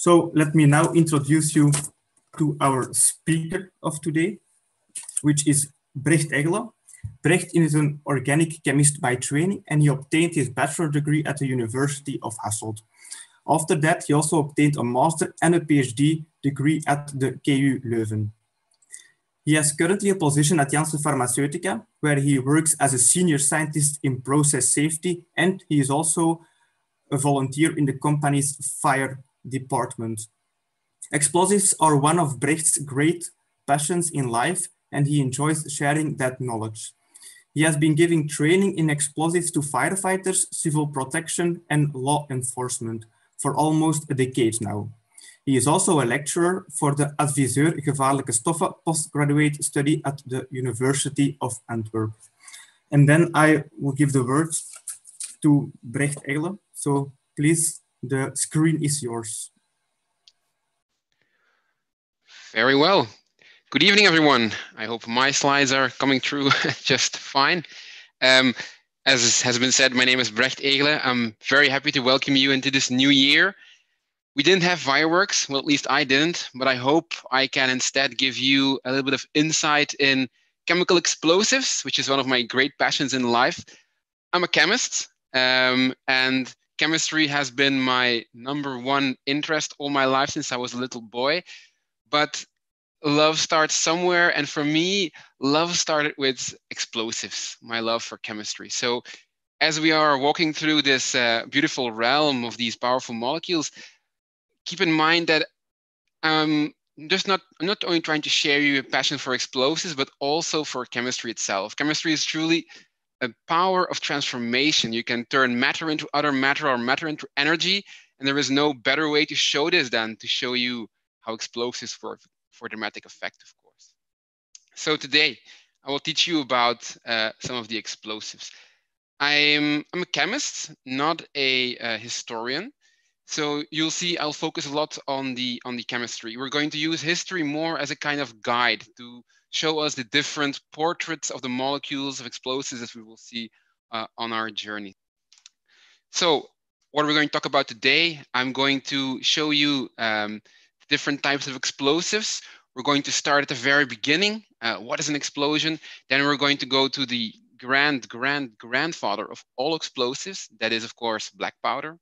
So let me now introduce you to our speaker of today, which is Brecht Egle. Brecht is an organic chemist by training, and he obtained his bachelor degree at the University of Hasselt. After that, he also obtained a master and a PhD degree at the KU Leuven. He has currently a position at Janssen Pharmaceutica, where he works as a senior scientist in process safety, and he is also a volunteer in the company's fire department. Explosives are one of Brecht's great passions in life, and he enjoys sharing that knowledge. He has been giving training in explosives to firefighters, civil protection, and law enforcement for almost a decade now. He is also a lecturer for the Adviseur Gevaarlijke Stoffen postgraduate study at the University of Antwerp. And then I will give the word to Brecht Egle. So please, the screen is yours. Very well. Good evening, everyone. I hope my slides are coming through just fine. As has been said, my name is Brecht Egle. I'm very happy to welcome you into this new year. We didn't have fireworks, well, at least I didn't, but I hope I can instead give you a little bit of insight in chemical explosives, which is one of my great passions in life. I'm a chemist, and chemistry has been my #1 interest all my life since I was a little boy. But love starts somewhere, and for me, love started with explosives, my love for chemistry. So as we are walking through this beautiful realm of these powerful molecules, keep in mind that I'm not only trying to share you a passion for explosives, but also for chemistry itself. Chemistry is truly a power of transformation. You can turn matter into other matter or matter into energy, and there is no better way to show this than to show you how explosives work for dramatic effect, of course. So today, I will teach you about some of the explosives. I'm a chemist, not a historian. So you'll see I'll focus a lot on the chemistry. We're going to use history more as a kind of guide to show us the different portraits of the molecules of explosives that we will see on our journey. So what we're going to talk about today, I'm going to show you different types of explosives. We're going to start at the very beginning. What is an explosion? Then we're going to go to the grandfather of all explosives. That is, of course, black powder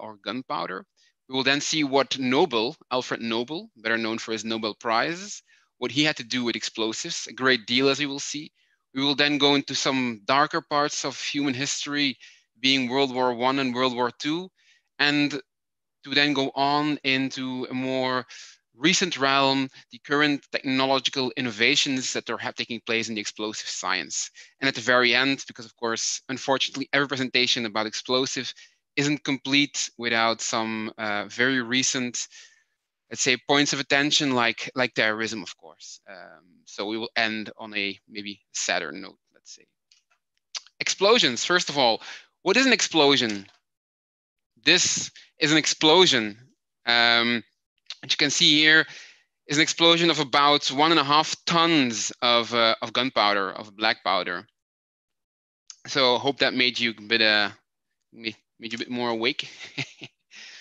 or gunpowder. We will then see what Nobel, Alfred Nobel, better known for his Nobel Prizes, what he had to do with explosives, a great deal as we will see. We will then go into some darker parts of human history, being World War I and World War II, and to then go on into a more recent realm, the current technological innovations that are taking place in the explosive science. And at the very end, because of course, unfortunately, every presentation about explosives isn't complete without some very recent, let's say, points of attention like terrorism, of course. So we will end on a maybe sadder note, let's say. Explosions, first of all, what is an explosion? This is an explosion. As you can see here, is an explosion of about 1.5 tons of gunpowder, of black powder. So I hope that made you a bit more awake.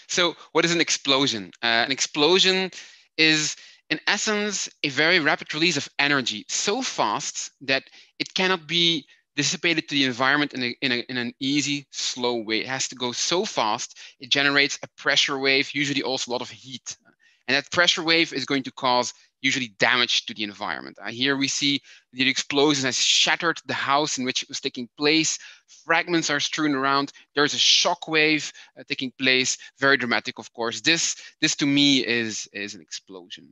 So what is an explosion? An explosion is, in essence, a very rapid release of energy, so fast that it cannot be dissipated to the environment in an easy, slow way. It has to go so fast, it generates a pressure wave, usually also a lot of heat. And that pressure wave is going to cause usually damage to the environment. Here we see the explosion has shattered the house in which it was taking place. Fragments are strewn around. There's a shock wave taking place. Very dramatic, of course. This to me is an explosion.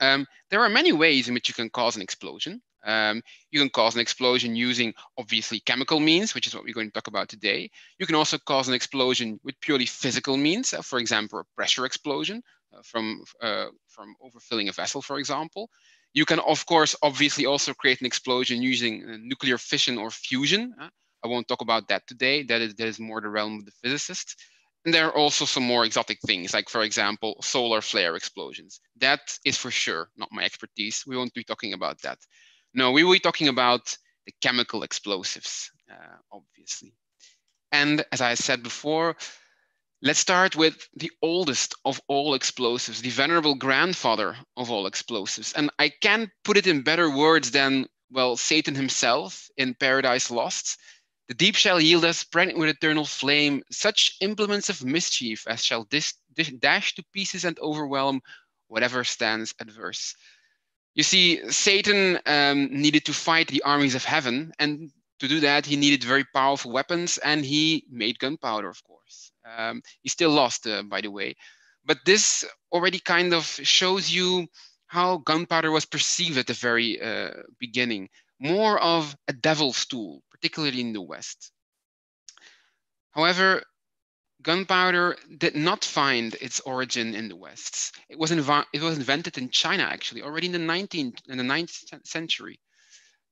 There are many ways in which you can cause an explosion. You can cause an explosion using obviously chemical means, which is what we're going to talk about today. You can also cause an explosion with purely physical means, for example, a pressure explosion from overfilling a vessel, for example. You can, of course, obviously also create an explosion using nuclear fission or fusion. I won't talk about that today. That is more the realm of the physicists. And there are also some more exotic things, like, for example, solar flare explosions. That is for sure not my expertise. We won't be talking about that. No, we were talking about the chemical explosives, obviously. And as I said before, Let's start with the oldest of all explosives, the venerable grandfather of all explosives. And I can't put it in better words than, well, Satan himself in Paradise Lost. The deep shall yield us, pregnant with eternal flame, such implements of mischief as shall dash to pieces and overwhelm whatever stands adverse. You see, Satan needed to fight the armies of heaven, and to do that, he needed very powerful weapons, and he made gunpowder, of course. He still lost, by the way. But this already kind of shows you how gunpowder was perceived at the very beginning. More of a devil's tool, particularly in the West. However, gunpowder did not find its origin in the West. It was invented in China, actually, already in the 9th century.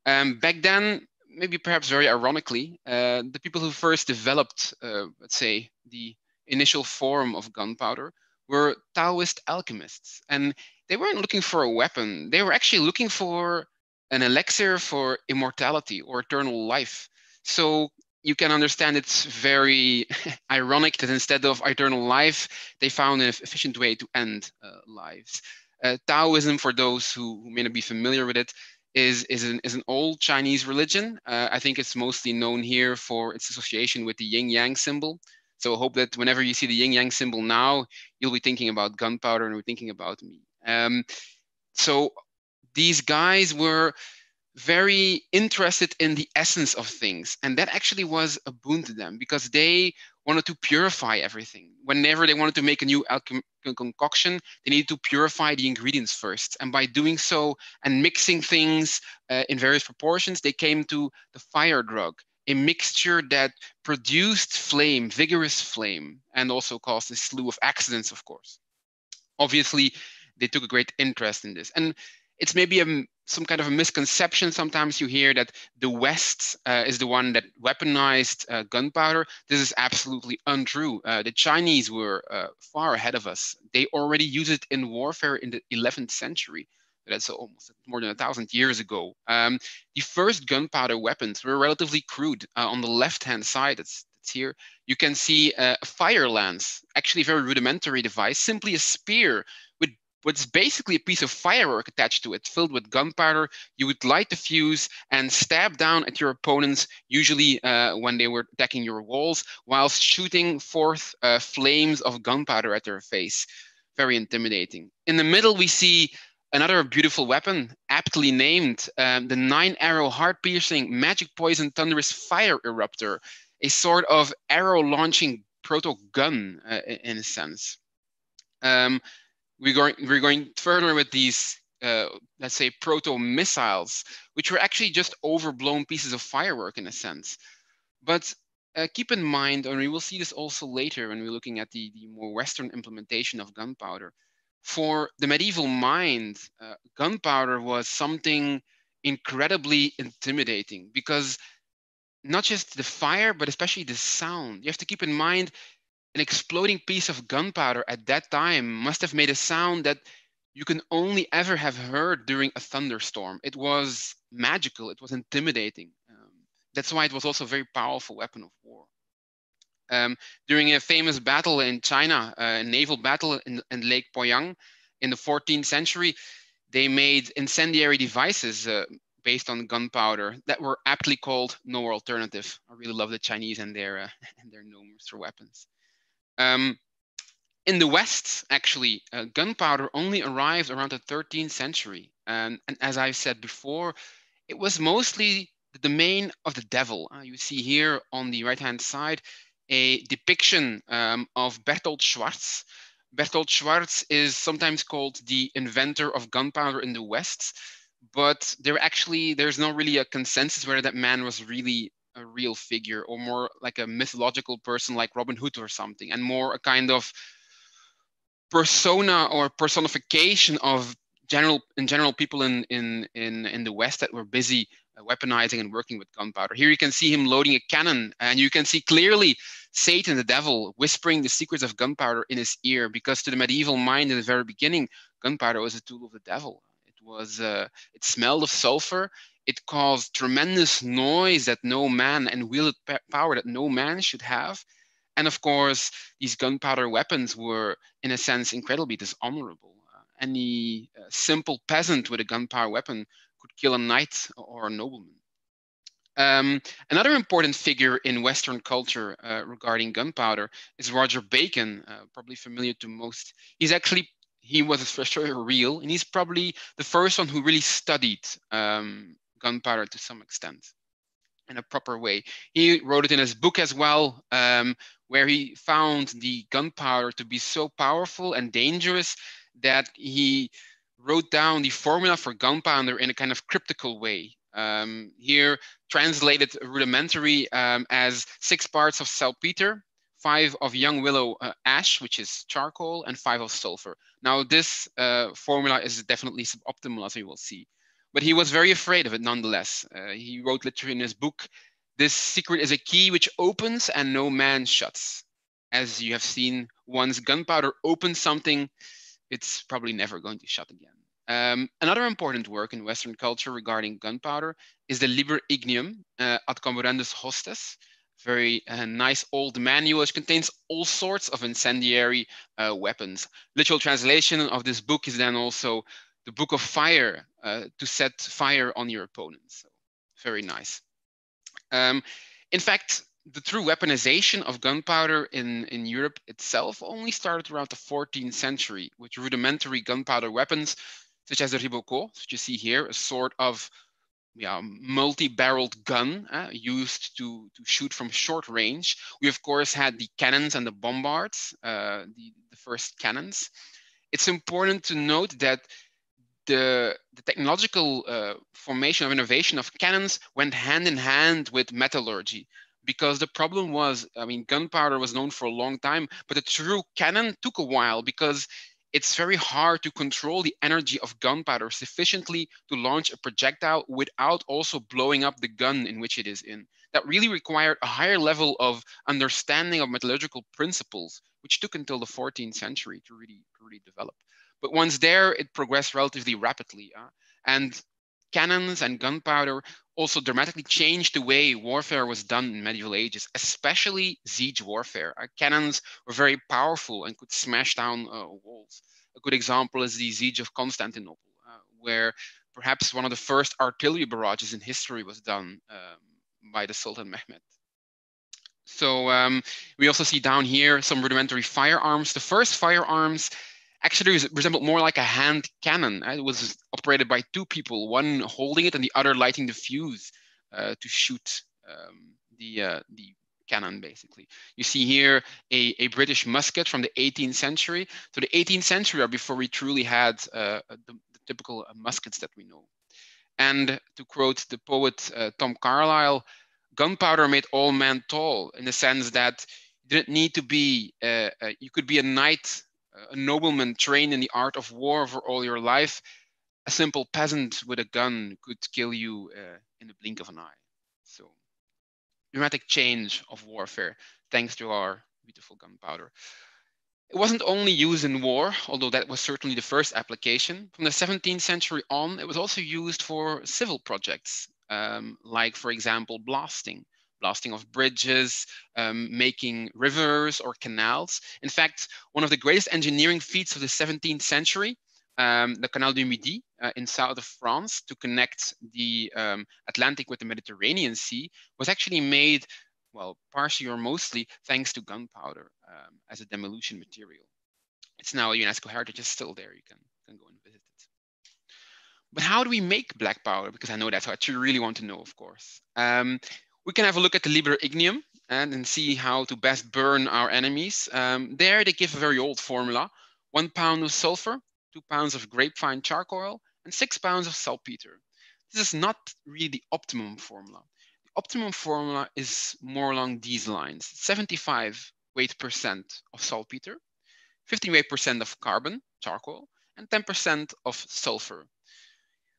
Back then, maybe perhaps very ironically, the people who first developed, let's say, the initial form of gunpowder were Taoist alchemists. And they weren't looking for a weapon. They were actually looking for an elixir for immortality or eternal life. So you can understand it's very ironic that instead of eternal life, they found an efficient way to end lives. Taoism, for those who may not be familiar with it, is an old Chinese religion. I think it's mostly known here for its association with the yin-yang symbol. So I hope that whenever you see the yin-yang symbol now, you'll be thinking about gunpowder and you're thinking about me. So these guys were very interested in the essence of things. And that actually was a boon to them because they wanted to purify everything. Whenever they wanted to make a new concoction, they needed to purify the ingredients first. And by doing so and mixing things in various proportions, they came to the fire drug, a mixture that produced flame, vigorous flame, and also caused a slew of accidents, of course. Obviously, they took a great interest in this. And it's maybe some kind of a misconception. Sometimes you hear that the West is the one that weaponized gunpowder. This is absolutely untrue. The Chinese were far ahead of us. They already used it in warfare in the 11th century. That's almost more than 1,000 years ago. The first gunpowder weapons were relatively crude. On the left-hand side, it's here, you can see a fire lance, actually a very rudimentary device, simply a spear with what's basically a piece of firework attached to it, filled with gunpowder. You would light the fuse and stab down at your opponents, usually when they were attacking your walls, whilst shooting forth flames of gunpowder at their face. Very intimidating. In the middle, we see another beautiful weapon, aptly named the 9-arrow heart-piercing magic poison thunderous fire eruptor, a sort of arrow-launching proto-gun in a sense. We're going further with these, let's say, proto-missiles, which were actually just overblown pieces of firework in a sense. But keep in mind, and we will see this also later when we're looking at the more Western implementation of gunpowder, for the medieval mind, gunpowder was something incredibly intimidating because not just the fire, but especially the sound. You have to keep in mind an exploding piece of gunpowder at that time must have made a sound that you can only ever have heard during a thunderstorm. It was magical, it was intimidating. That's why it was also a very powerful weapon of war. During a famous battle in China, a naval battle in Lake Poyang in the 14th century, they made incendiary devices based on gunpowder that were aptly called no alternative. I really love the Chinese and their gnomes for weapons. In the West, actually, gunpowder only arrived around the 13th century. And as I've said before, it was mostly the domain of the devil. You see here on the right-hand side, a depiction of Berthold Schwarz. Berthold Schwarz is sometimes called the inventor of gunpowder in the West, but there's not really a consensus whether that man was really a real figure or more like a mythological person like Robin Hood or something, and more a kind of persona or personification of general people in the West that were busy weaponizing and working with gunpowder. Here you can see him loading a cannon, and you can see clearly Satan, the devil, whispering the secrets of gunpowder in his ear, because to the medieval mind in the very beginning, gunpowder was a tool of the devil. It smelled of sulfur. It caused tremendous noise that no man and wielded power that no man should have. And of course, these gunpowder weapons were, in a sense, incredibly dishonorable. Any simple peasant with a gunpowder weapon could kill a knight or a nobleman. Another important figure in Western culture regarding gunpowder is Roger Bacon, probably familiar to most. He was for sure real, and he's probably the first one who really studied gunpowder to some extent in a proper way. He wrote it in his book as well, where he found the gunpowder to be so powerful and dangerous that he wrote down the formula for gunpowder in a kind of cryptical way. Here translated rudimentary as 6 parts of saltpeter, 5 of young willow ash, which is charcoal, and 5 of sulfur. Now this formula is definitely suboptimal, as you will see, but he was very afraid of it nonetheless. He wrote literally in his book, "This secret is a key which opens and no man shuts." As you have seen, once gunpowder opens something, it's probably never going to shut again. Another important work in Western culture regarding gunpowder is the Liber Ignium, Ad Comburendus Hostes, very nice old manual which contains all sorts of incendiary weapons. Literal translation of this book is then also the Book of Fire, to set fire on your opponents. So, very nice. In fact, the true weaponization of gunpowder in Europe itself only started around the 14th century with rudimentary gunpowder weapons, such as the ribocot, which you see here, a sort of multi-barreled gun used to shoot from short range. We, of course, had the cannons and the bombards, the first cannons. It's important to note that the technological formation of innovation of cannons went hand in hand with metallurgy, because the problem was, I mean, gunpowder was known for a long time, but the true cannon took a while because it's very hard to control the energy of gunpowder sufficiently to launch a projectile without also blowing up the gun in which it is in. That really required a higher level of understanding of metallurgical principles, which took until the 14th century to really develop. But once there, it progressed relatively rapidly. And cannons and gunpowder also dramatically changed the way warfare was done in medieval ages, especially siege warfare. Cannons were very powerful and could smash down walls. A good example is the siege of Constantinople, where perhaps one of the first artillery barrages in history was done by the Sultan Mehmed. So we also see down here some rudimentary firearms. The first firearms actually resembled more like a hand cannon. It was operated by 2 people, one holding it and the other lighting the fuse to shoot the cannon, basically. You see here a British musket from the 18th century. So the 18th century are before we truly had the typical muskets that we know. And to quote the poet Tom Carlyle, gunpowder made all men tall, in the sense that you didn't need to be, you could be a knight, a nobleman trained in the art of war for all your life. A simple peasant with a gun could kill you in the blink of an eye. So, dramatic change of warfare, thanks to our beautiful gunpowder. It wasn't only used in war, although that was certainly the first application. From the 17th century on, it was also used for civil projects, like, for example, blasting of bridges, making rivers or canals. In fact, one of the greatest engineering feats of the 17th century, the Canal du Midi in south of France, to connect the Atlantic with the Mediterranean Sea, was actually made, well, partially or mostly thanks to gunpowder as a demolition material. It's now a UNESCO heritage, it's still there, you can go and visit it. But how do we make black powder? Because I know that's what you really want to know, of course. We can have a look at the Liber Ignium and see how to best burn our enemies. There they give a very old formula, 1 pound of sulfur, 2 pounds of grapevine charcoal, and 6 pounds of saltpeter. This is not really the optimum formula. The optimum formula is more along these lines: 75% of saltpeter, 15% of carbon, charcoal, and 10% of sulfur.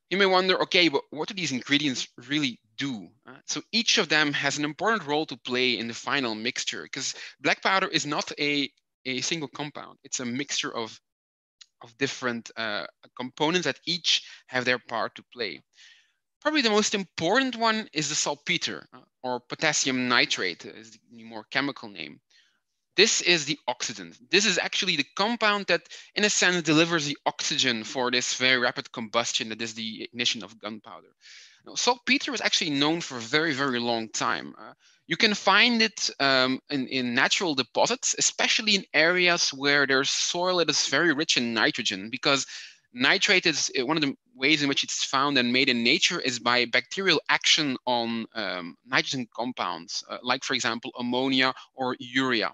You may wonder, okay, but what do these ingredients really do? So each of them has an important role to play in the final mixture, because black powder is not a single compound. It's a mixture of different components that each have their part to play. Probably the most important one is the saltpeter, or potassium nitrate is the more chemical name. This is the oxidant. This is actually the compound that, in a sense, delivers the oxygen for this very rapid combustion that is the ignition of gunpowder. Now, saltpeter was actually known for a very, very long time. You can find it in natural deposits, especially in areas where there's soil that is very rich in nitrogen, because nitrate is one of the ways in which it's found and made in nature is by bacterial action on nitrogen compounds, like, for example, ammonia or urea.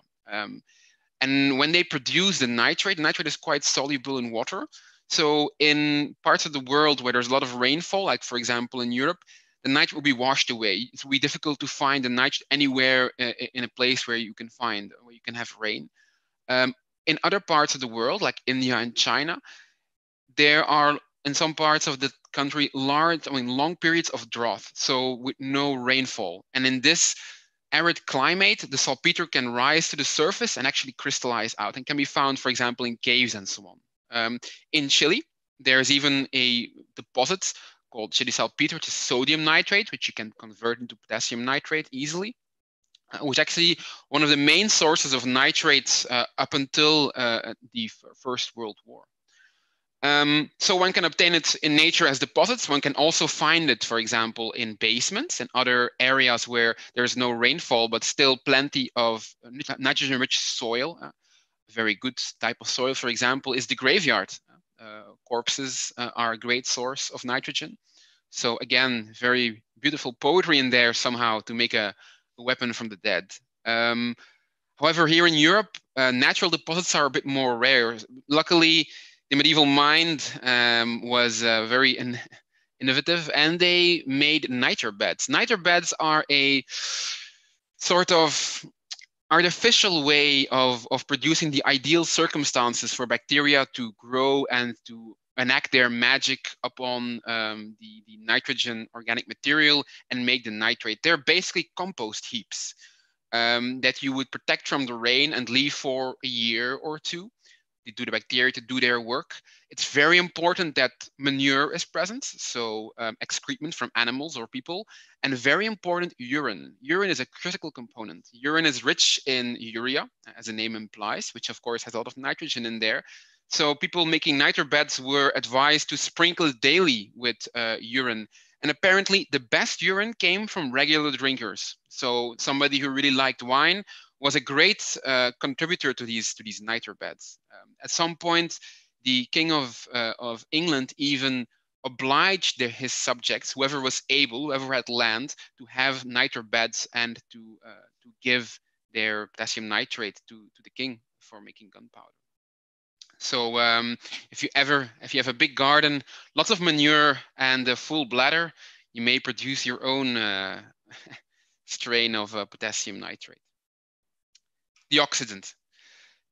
And when they produce the nitrate is quite soluble in water. So in parts of the world where there's a lot of rainfall, like for example in Europe, the nitrate will be washed away. It will be difficult to find the nitrate anywhere in a place where you can find, where you can have rain. In other parts of the world, like India and China, there are in some parts of the country long periods of drought, so with no rainfall. And in this arid climate, the saltpeter can rise to the surface and actually crystallize out and can be found, for example, in caves and so on. In Chile, there's even a deposit called Chile saltpeter, which is sodium nitrate, which you can convert into potassium nitrate easily, which actually one of the main sources of nitrates up until the First World War. So one can obtain it in nature as deposits. One can also find it, for example, in basements and other areas where there's no rainfall, but still plenty of nitrogen-rich soil. A very good type of soil, for example, is the graveyard. Corpses are a great source of nitrogen. So again, very beautiful poetry in there somehow to make a weapon from the dead. However, here in Europe, natural deposits are a bit more rare. Luckily, the medieval mind was very innovative, and they made niter beds. Niter beds are a sort of artificial way of producing the ideal circumstances for bacteria to grow and to enact their magic upon the nitrogen organic material and make the nitrate. They're basically compost heaps that you would protect from the rain and leave for a year or two. They do the bacteria to do their work. It's very important that manure is present, so excrement from animals or people, and very important, urine. Urine is a critical component. Urine is rich in urea, as the name implies, which of course has a lot of nitrogen in there. So people making niter beds were advised to sprinkle daily with urine. And apparently the best urine came from regular drinkers. So somebody who really liked wine was a great contributor to these niter beds. At some point, the king of England even obliged his subjects, whoever was able, whoever had land, to have niter beds and to give their potassium nitrate to the king for making gunpowder. So if you have a big garden, lots of manure and a full bladder, you may produce your own strain of potassium nitrate. The oxidant.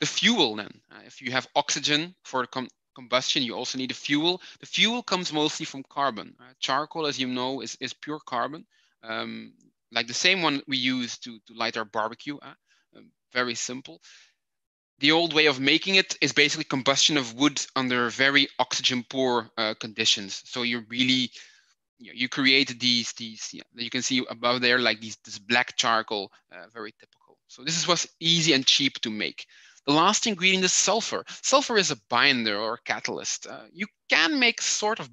The fuel then, if you have oxygen for combustion, you also need a fuel. The fuel comes mostly from carbon. Charcoal, as you know, is pure carbon, like the same one we use to light our barbecue, very simple. The old way of making it is basically combustion of wood under very oxygen poor conditions. So you really, you create these you can see above there, like this black charcoal, very typical. So this was easy and cheap to make. The last ingredient is sulfur. Sulfur is a binder or a catalyst. You can make sort of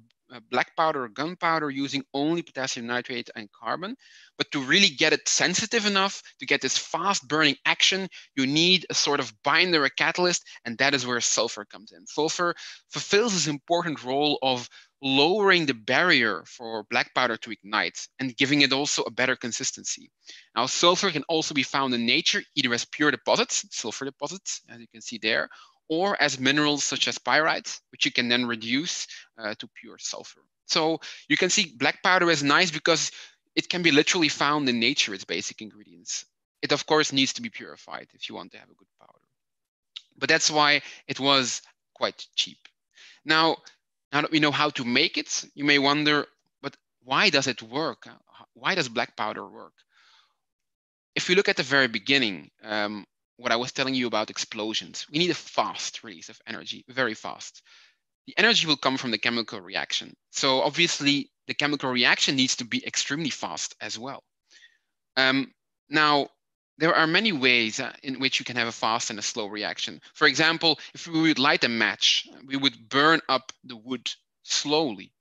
black powder or gunpowder using only potassium nitrate and carbon, but to really get it sensitive enough to get this fast burning action, you need a sort of binder, a catalyst, and that is where sulfur comes in. Sulfur fulfills this important role of lowering the barrier for black powder to ignite and giving it also a better consistency. Now, sulfur can also be found in nature, either as pure deposits, sulfur deposits, as you can see there, or as minerals such as pyrites, which you can then reduce to pure sulfur. So you can see black powder is nice because it can be literally found in nature, its basic ingredients. It of course needs to be purified if you want to have a good powder. But that's why it was quite cheap. Now that we know how to make it, you may wonder, but why does it work? Why does black powder work? If you look at the very beginning, what I was telling you about explosions, we need a fast release of energy, very fast. The energy will come from the chemical reaction. So obviously the chemical reaction needs to be extremely fast as well. Now, There are many ways in which you can have a fast and a slow reaction. For example, if we would light a match, we would burn up the wood slowly.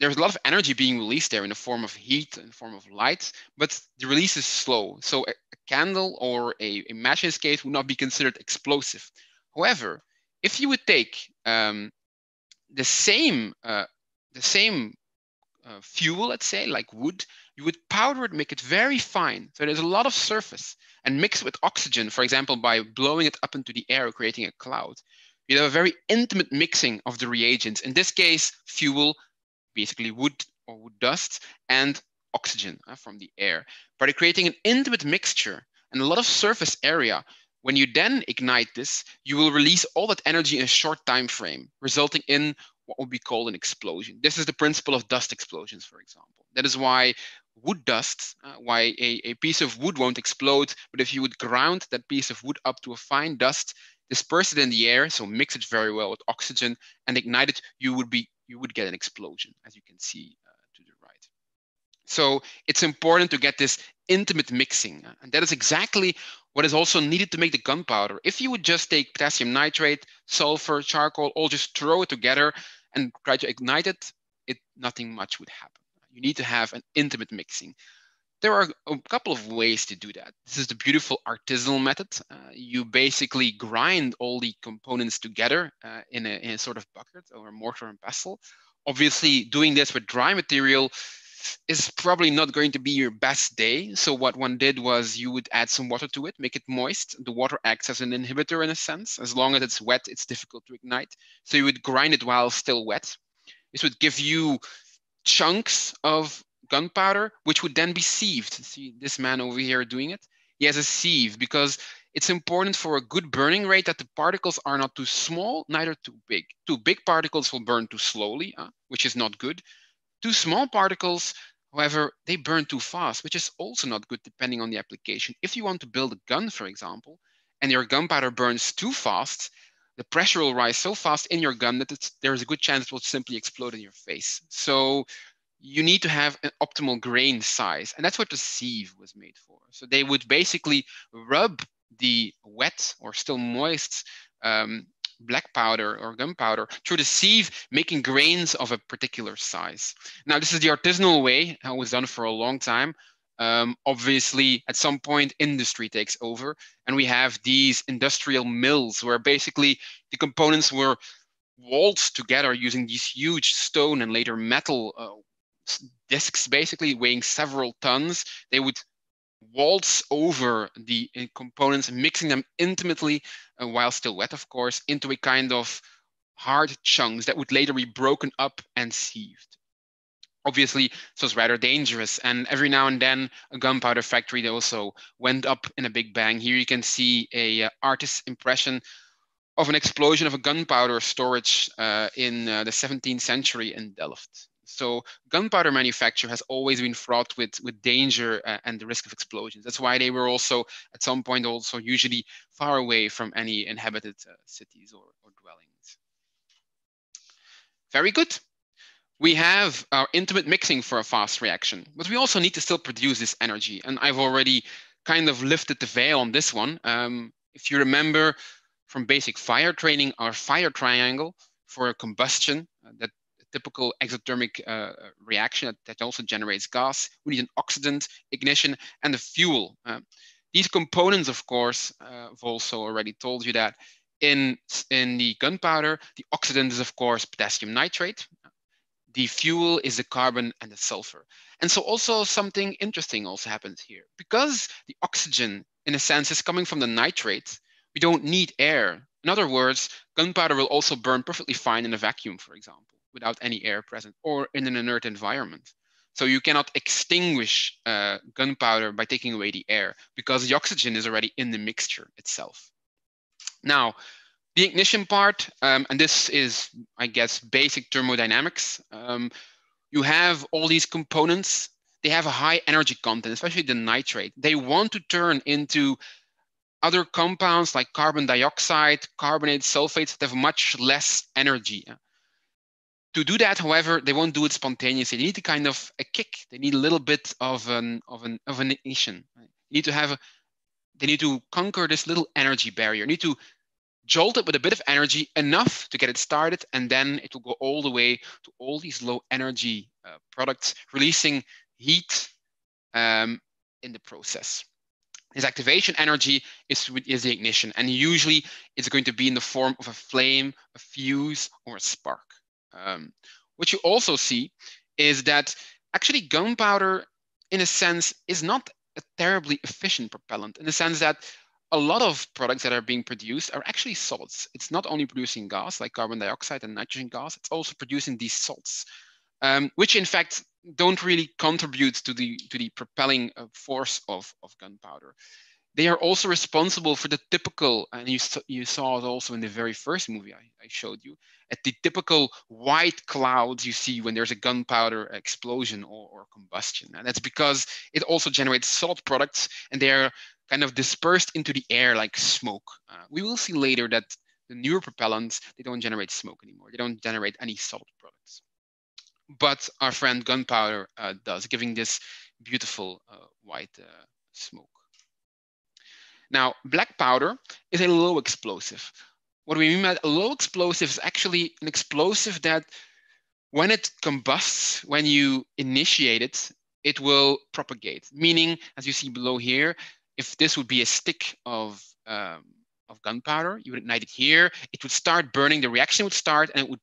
There's a lot of energy being released there in the form of heat, in the form of light, but the release is slow. So a candle or a match in this case would not be considered explosive. However, if you would take the same fuel, let's say, like wood, you would powder it, make it very fine. So there's a lot of surface, and mix it with oxygen, for example, by blowing it up into the air or creating a cloud. You have a very intimate mixing of the reagents. In this case, fuel, basically wood or wood dust, and oxygen from the air. But you're creating an intimate mixture and a lot of surface area. When you then ignite this, you will release all that energy in a short time frame, resulting in what would be called an explosion. This is the principle of dust explosions, for example. That is why wood dust, why a piece of wood won't explode, but if you would ground that piece of wood up to a fine dust, disperse it in the air, so mix it very well with oxygen, and ignite it, you would get an explosion, as you can see to the right. So it's important to get this intimate mixing, and that is exactly what is also needed to make the gunpowder. If you would just take potassium nitrate, sulfur, charcoal, all just throw it together and try to ignite it, nothing much would happen. You need to have an intimate mixing. There are a couple of ways to do that. This is the beautiful artisanal method. You basically grind all the components together in a sort of bucket or a mortar and pestle. Obviously, doing this with dry material is probably not going to be your best day. So what one did was you would add some water to it, make it moist. The water acts as an inhibitor in a sense. As long as it's wet, it's difficult to ignite. So you would grind it while still wet. This would give you chunks of gunpowder, which would then be sieved. See this man over here doing it? He has a sieve because it's important for a good burning rate that the particles are not too small, neither too big. Too big particles will burn too slowly, which is not good. Too small particles, however, they burn too fast, which is also not good depending on the application. If you want to build a gun, for example, and your gunpowder burns too fast, the pressure will rise so fast in your gun that there's a good chance it will simply explode in your face. So you need to have an optimal grain size. And that's what the sieve was made for. So they would basically rub the wet or still moist black powder or gunpowder through the sieve, making grains of a particular size. Now, this is the artisanal way. It was done for a long time. Obviously, at some point, industry takes over. And we have these industrial mills where basically the components were waltzed together using these huge stone and later metal discs, basically weighing several tons. They would waltz over the components, mixing them intimately while still wet, of course, into a kind of hard chunks that would later be broken up and sieved. Obviously, this was rather dangerous. And every now and then, a gunpowder factory also went up in a big bang. Here you can see an artist's impression of an explosion of a gunpowder storage in the 17th century in Delft. So gunpowder manufacture has always been fraught with danger and the risk of explosions. That's why they were also, at some point, also usually far away from any inhabited cities or dwellings. Very good. We have our intimate mixing for a fast reaction, but we also need to still produce this energy. And I've already kind of lifted the veil on this one. If you remember from basic fire training, our fire triangle for combustion, that typical exothermic reaction that also generates gas. We need an oxidant, ignition, and the fuel. These components, of course, I've also already told you that in the gunpowder, the oxidant is, of course, potassium nitrate. The fuel is the carbon and the sulfur. And so also something interesting also happens here. Because the oxygen, in a sense, is coming from the nitrate, we don't need air. In other words, gunpowder will also burn perfectly fine in a vacuum, for example, without any air present, or in an inert environment. So you cannot extinguish gunpowder by taking away the air because the oxygen is already in the mixture itself. Now, the ignition part, and this is, I guess, basic thermodynamics. You have all these components. They have a high energy content, especially the nitrate. They want to turn into other compounds like carbon dioxide, carbonate, sulfates that have much less energy. To do that, however, they won't do it spontaneously. They need a kind of a kick. They need a little bit of an ignition. You need to have They need to conquer this little energy barrier. They need to jolt it with a bit of energy, enough to get it started, and then it will go all the way to all these low energy products, releasing heat in the process. This activation energy is the ignition, and usually it's going to be in the form of a flame, a fuse, or a spark. What you also see is that actually gunpowder, in a sense, is not a terribly efficient propellant, in the sense that a lot of products that are being produced are actually salts. It's not only producing gas like carbon dioxide and nitrogen gas, it's also producing these salts, which in fact don't really contribute to the propelling force of gunpowder. They are also responsible for the typical, and you saw it also in the very first movie I showed you, at the typical white clouds you see when there's a gunpowder explosion or combustion. And that's because it also generates salt products, and they are kind of dispersed into the air like smoke. We will see later that the newer propellants, they don't generate smoke anymore. They don't generate any salt products. But our friend gunpowder does, giving this beautiful white smoke. Now, black powder is a low explosive. What we mean by a low explosive is actually an explosive that when it combusts, when you initiate it, it will propagate. Meaning, as you see below here, if this would be a stick of gunpowder, you would ignite it here, it would start burning, the reaction would start, and it would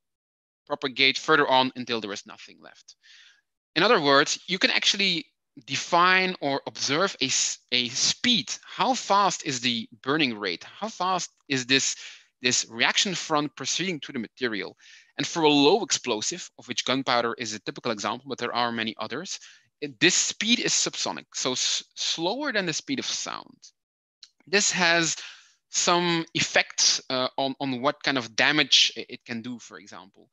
propagate further on until there is nothing left. In other words, you can actually define or observe a speed. How fast is the burning rate? How fast is this reaction front proceeding through the material? And for a low explosive, of which gunpowder is a typical example, but there are many others, this speed is subsonic, so slower than the speed of sound. This has some effects on what kind of damage it can do, for example.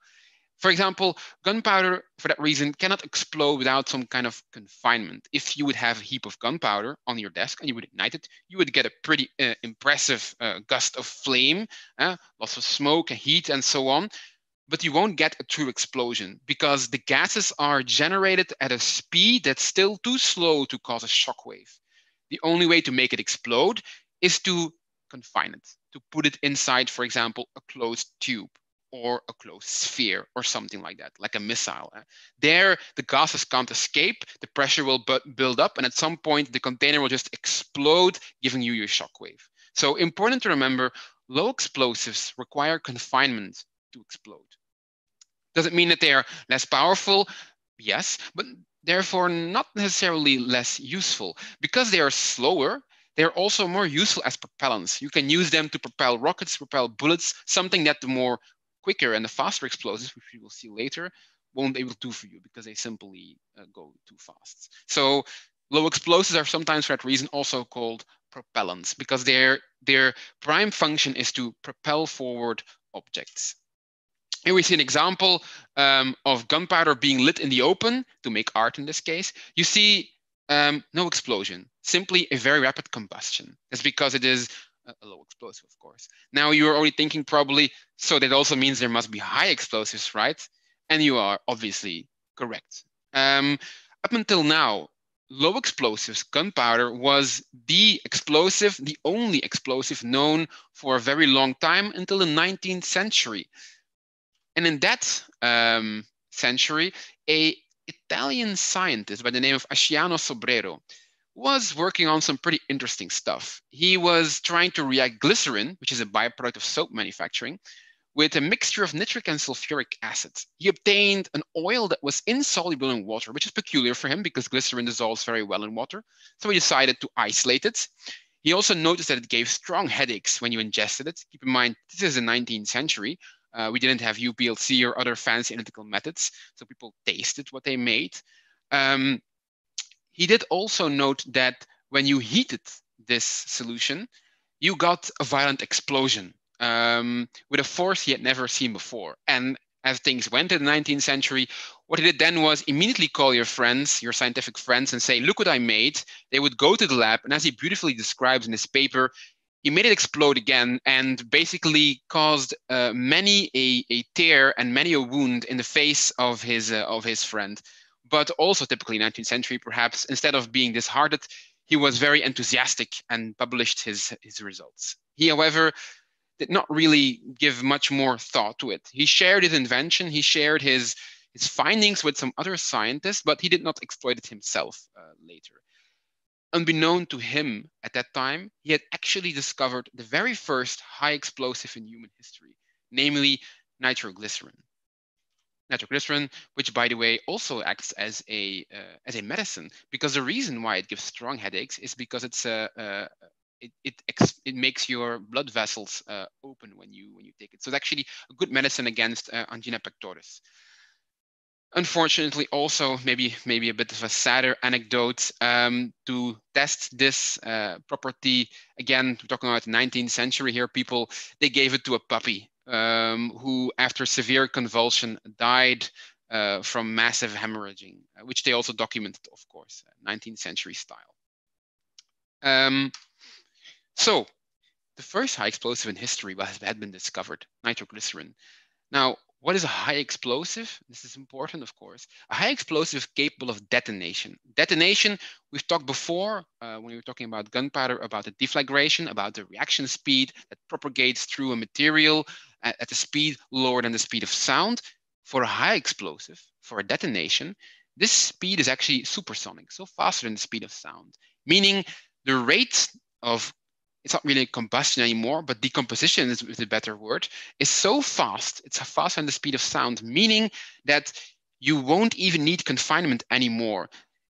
For example, gunpowder, for that reason, cannot explode without some kind of confinement. If you would have a heap of gunpowder on your desk and you would ignite it, you would get a pretty impressive gust of flame, lots of smoke and heat and so on, but you won't get a true explosion because the gases are generated at a speed that's still too slow to cause a shockwave. The only way to make it explode is to confine it, to put it inside, for example, a closed tube, or a closed sphere or something like that, like a missile. There, the gases can't escape, the pressure will build up, and at some point, the container will just explode, giving you your shockwave. So important to remember, low explosives require confinement to explode. Does it mean that they are less powerful? Yes, but therefore not necessarily less useful. Because they are slower, they're also more useful as propellants. You can use them to propel rockets, propel bullets, something that the more quicker and the faster explosives, which we will see later, won't be able to do for you because they simply go too fast. So low explosives are sometimes, for that reason, also called propellants because their prime function is to propel forward objects. Here we see an example of gunpowder being lit in the open to make art in this case. You see no explosion, simply a very rapid combustion. That's because it is a low explosive, of course. Now you're already thinking probably, so that also means there must be high explosives, right? And you are obviously correct. Up until now, low explosives, gunpowder, was the explosive, the only explosive known for a very long time until the 19th century. And in that century, a Italian scientist by the name of Ascanio Sobrero was working on some pretty interesting stuff. He was trying to react glycerin, which is a byproduct of soap manufacturing, with a mixture of nitric and sulfuric acid. He obtained an oil that was insoluble in water, which is peculiar for him because glycerin dissolves very well in water. So he decided to isolate it. He also noticed that it gave strong headaches when you ingested it. Keep in mind, this is the 19th century. We didn't have UPLC or other fancy analytical methods, so people tasted what they made. He did also note that when you heated this solution, you got a violent explosion with a force he had never seen before. And as things went in the 19th century, what he did then was immediately call your friends, your scientific friends, and say, look what I made. They would go to the lab, and as he beautifully describes in his paper, he made it explode again and basically caused many a tear and many a wound in the face of his friend. But also typically 19th century, perhaps, instead of being disheartened, he was very enthusiastic and published his results. He, however, did not really give much more thought to it. He shared his invention, he shared his findings with some other scientists, but he did not exploit it himself later. Unbeknown to him at that time, he had actually discovered the very first high explosive in human history, namely nitroglycerin. Nitroglycerin, which by the way also acts as a medicine, because the reason why it gives strong headaches is because it's it makes your blood vessels open when you take it. So it's actually a good medicine against angina pectoris. Unfortunately, also maybe a bit of a sadder anecdote, to test this property, again, we're talking about the 19th century here, people, they gave it to a puppy who, after severe convulsion, died from massive hemorrhaging, which they also documented, of course, 19th century style. So the first high explosive in history had been discovered, nitroglycerin. Now, what is a high explosive? This is important, of course. A high explosive capable of detonation. Detonation, we've talked before when we were talking about gunpowder, about the deflagration, about the reaction speed that propagates through a material at a speed lower than the speed of sound. For a high explosive, for a detonation, this speed is actually supersonic, so faster than the speed of sound, meaning the rate of, it's not really combustion anymore, but decomposition is a better word, is so fast, it's faster than the speed of sound, meaning that you won't even need confinement anymore.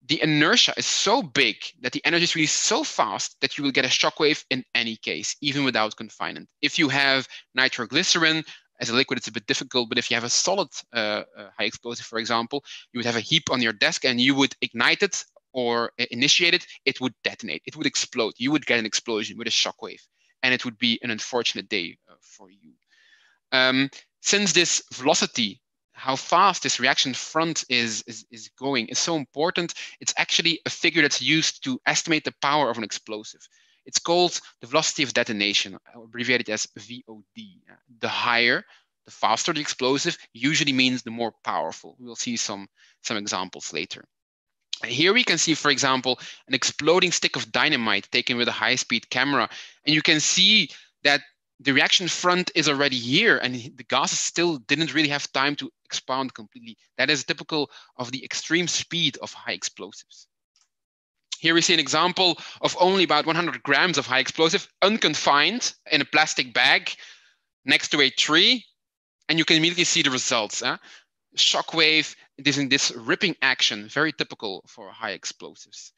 The inertia is so big that the energy is released so fast that you will get a shockwave in any case, even without confinement. If you have nitroglycerin, as a liquid, it's a bit difficult, but if you have a solid high explosive, for example, you would have a heap on your desk and you would ignite it or initiate it, it would detonate, it would explode. You would get an explosion with a shockwave, and it would be an unfortunate day for you. Since this velocity, how fast this reaction front is going is so important, it's actually a figure that's used to estimate the power of an explosive. It's called the velocity of detonation, abbreviated as VOD. The higher, the faster the explosive usually means the more powerful. We'll see some examples later. Here we can see, for example, an exploding stick of dynamite taken with a high-speed camera. And you can see that the reaction front is already here and the gases still didn't really have time to expand completely. That is typical of the extreme speed of high explosives. Here we see an example of only about 100 grams of high explosive, unconfined in a plastic bag next to a tree. And you can immediately see the results. Shockwave, this ripping action, very typical for high explosives.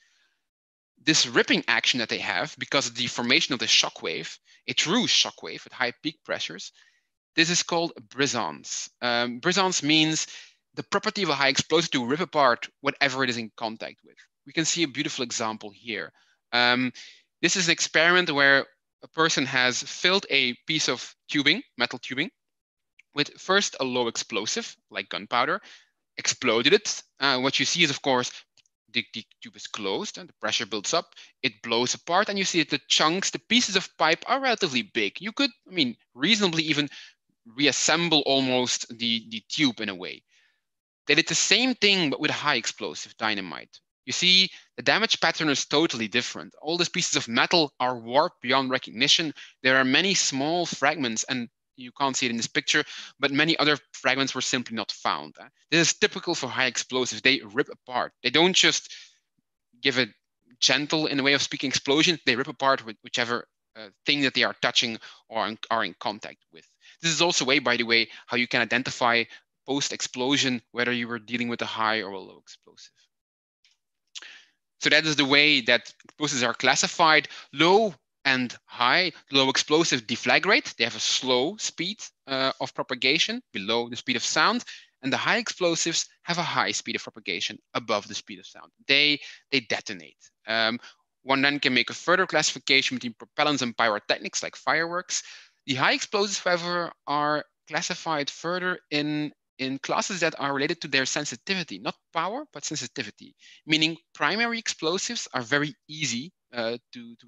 This ripping action that they have, because of the formation of the shockwave, a true shockwave at high peak pressures, this is called brisance. Brisance means the property of a high explosive to rip apart whatever it is in contact with. We can see a beautiful example here. This is an experiment where a person has filled a piece of tubing, metal tubing, with first a low explosive, like gunpowder, exploded it. What you see is, of course, the tube is closed and the pressure builds up, it blows apart, and you see that the chunks, the pieces of pipe are relatively big. You could, I mean, reasonably even reassemble almost the tube in a way. They did the same thing, but with high explosive dynamite. You see, the damage pattern is totally different. All these pieces of metal are warped beyond recognition. There are many small fragments, and you can't see it in this picture, but many other fragments were simply not found. This is typical for high explosives. They rip apart. They don't just give a gentle, in a way of speaking, explosion. They rip apart with whichever thing that they are touching or are in contact with. This is also a way, by the way, how you can identify post-explosion, whether you were dealing with a high or a low explosive. So that is the way that explosives are classified. Low and high, low explosive deflagrate. They have a slow speed of propagation below the speed of sound. And the high explosives have a high speed of propagation above the speed of sound. They detonate. One then can make a further classification between propellants and pyrotechnics like fireworks. The high explosives, however, are classified further in classes that are related to their sensitivity, not power, but sensitivity, meaning primary explosives are very easy to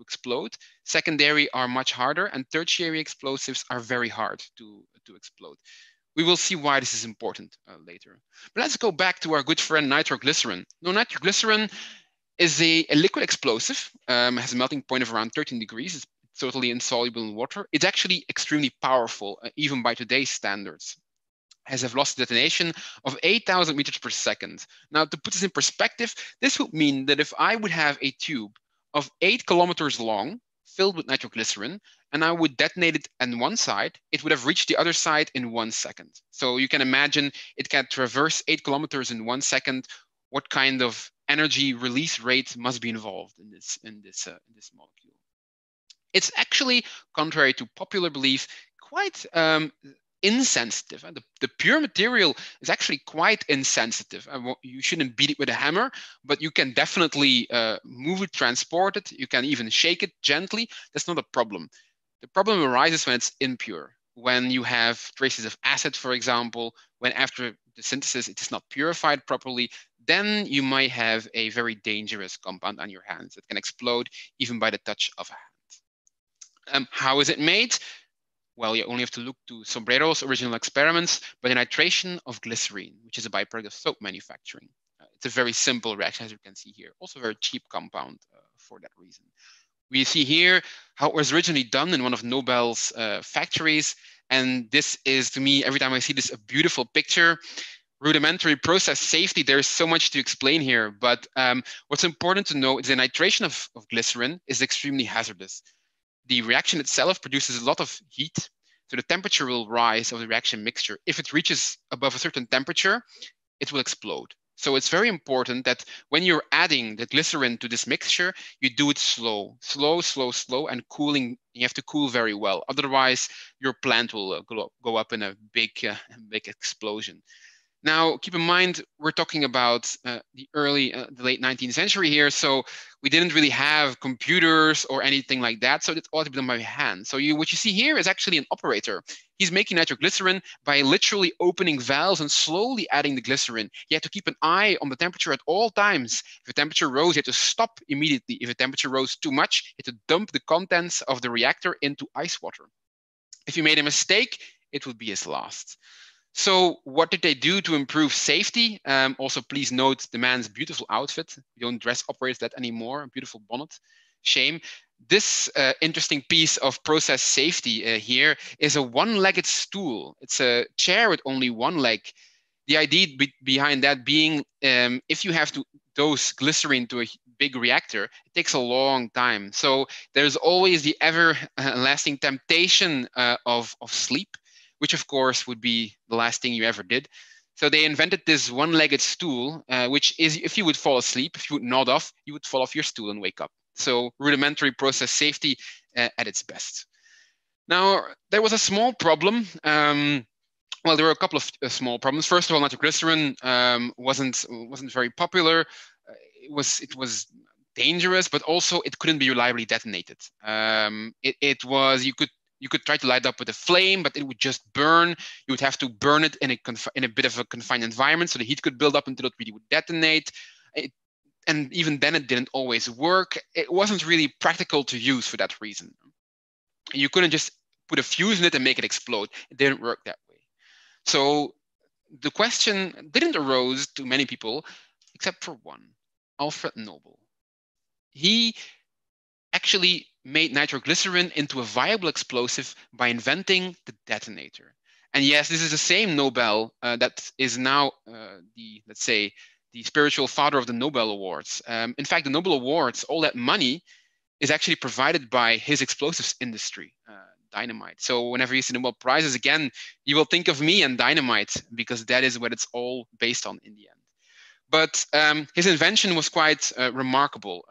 explode. Secondary are much harder, and tertiary explosives are very hard to explode. We will see why this is important later. But let's go back to our good friend nitroglycerin. Now, nitroglycerin is a liquid explosive, has a melting point of around 13 degrees. It's totally insoluble in water. It's actually extremely powerful, even by today's standards, as a velocity detonation of 8,000 meters per second. Now, to put this in perspective, this would mean that if I would have a tube of 8 kilometers long filled with nitroglycerin, and I would detonate it on one side, it would have reached the other side in 1 second. So you can imagine it can traverse 8 kilometers in 1 second. What kind of energy release rate must be involved in this molecule? It's actually, contrary to popular belief, quite insensitive. The pure material is actually quite insensitive. You shouldn't beat it with a hammer, but you can definitely move it, transport it. You can even shake it gently. That's not a problem. The problem arises when it's impure, when you have traces of acid, for example, when after the synthesis, it is not purified properly, then you might have a very dangerous compound on your hands. It can explode even by the touch of a hand. How is it made? Well, you only have to look to Sobrero's original experiments by the nitration of glycerine, which is a byproduct of soap manufacturing. It's a very simple reaction, as you can see here. Also a very cheap compound for that reason. We see here how it was originally done in one of Nobel's factories. And this is, to me, every time I see this, a beautiful picture. Rudimentary process safety, there's so much to explain here. But what's important to know is the nitration of glycerin is extremely hazardous. The reaction itself produces a lot of heat, so the temperature will rise of the reaction mixture. If it reaches above a certain temperature, it will explode. So it's very important that when you're adding the glycerin to this mixture, you do it slow, and cooling. You have to cool very well. Otherwise, your plant will go up in a big explosion. Now, keep in mind, we're talking about the late 19th century here. So we didn't really have computers or anything like that. So it's all to be done by hand. So what you see here is actually an operator. He's making nitroglycerin by literally opening valves and slowly adding the glycerin. He had to keep an eye on the temperature at all times. If the temperature rose, he had to stop immediately. If the temperature rose too much, he had to dump the contents of the reactor into ice water. If he made a mistake, it would be his last. So what did they do to improve safety? Also, please note the man's beautiful outfit. We don't dress operators that anymore. A beautiful bonnet. Shame. This interesting piece of process safety here is a one-legged stool. It's a chair with only one leg. The idea behind that being if you have to dose glycerin to a big reactor, it takes a long time. So there's always the everlasting temptation of sleep, which of course would be the last thing you ever did. So they invented this one-legged stool, which is if you would fall asleep, if you would nod off, you would fall off your stool and wake up. So rudimentary process safety at its best. Now, there was a small problem. Well, there were a couple of small problems. First of all, nitroglycerin wasn't very popular. It was dangerous, but also it couldn't be reliably detonated. You could try to light up with a flame, but it would just burn. You would have to burn it in a bit of a confined environment, so the heat could build up until it really would detonate. And even then, it didn't always work. It wasn't really practical to use for that reason. You couldn't just put a fuse in it and make it explode. It didn't work that way. So the question didn't arise to many people, except for one, Alfred Nobel. He actually made nitroglycerin into a viable explosive by inventing the detonator. And yes, this is the same Nobel that is now let's say, the spiritual father of the Nobel Awards. In fact, the Nobel Awards, all that money is actually provided by his explosives industry, dynamite. So whenever you see Nobel Prizes again, you will think of me and dynamite, because that is what it's all based on in the end. But his invention was quite remarkable.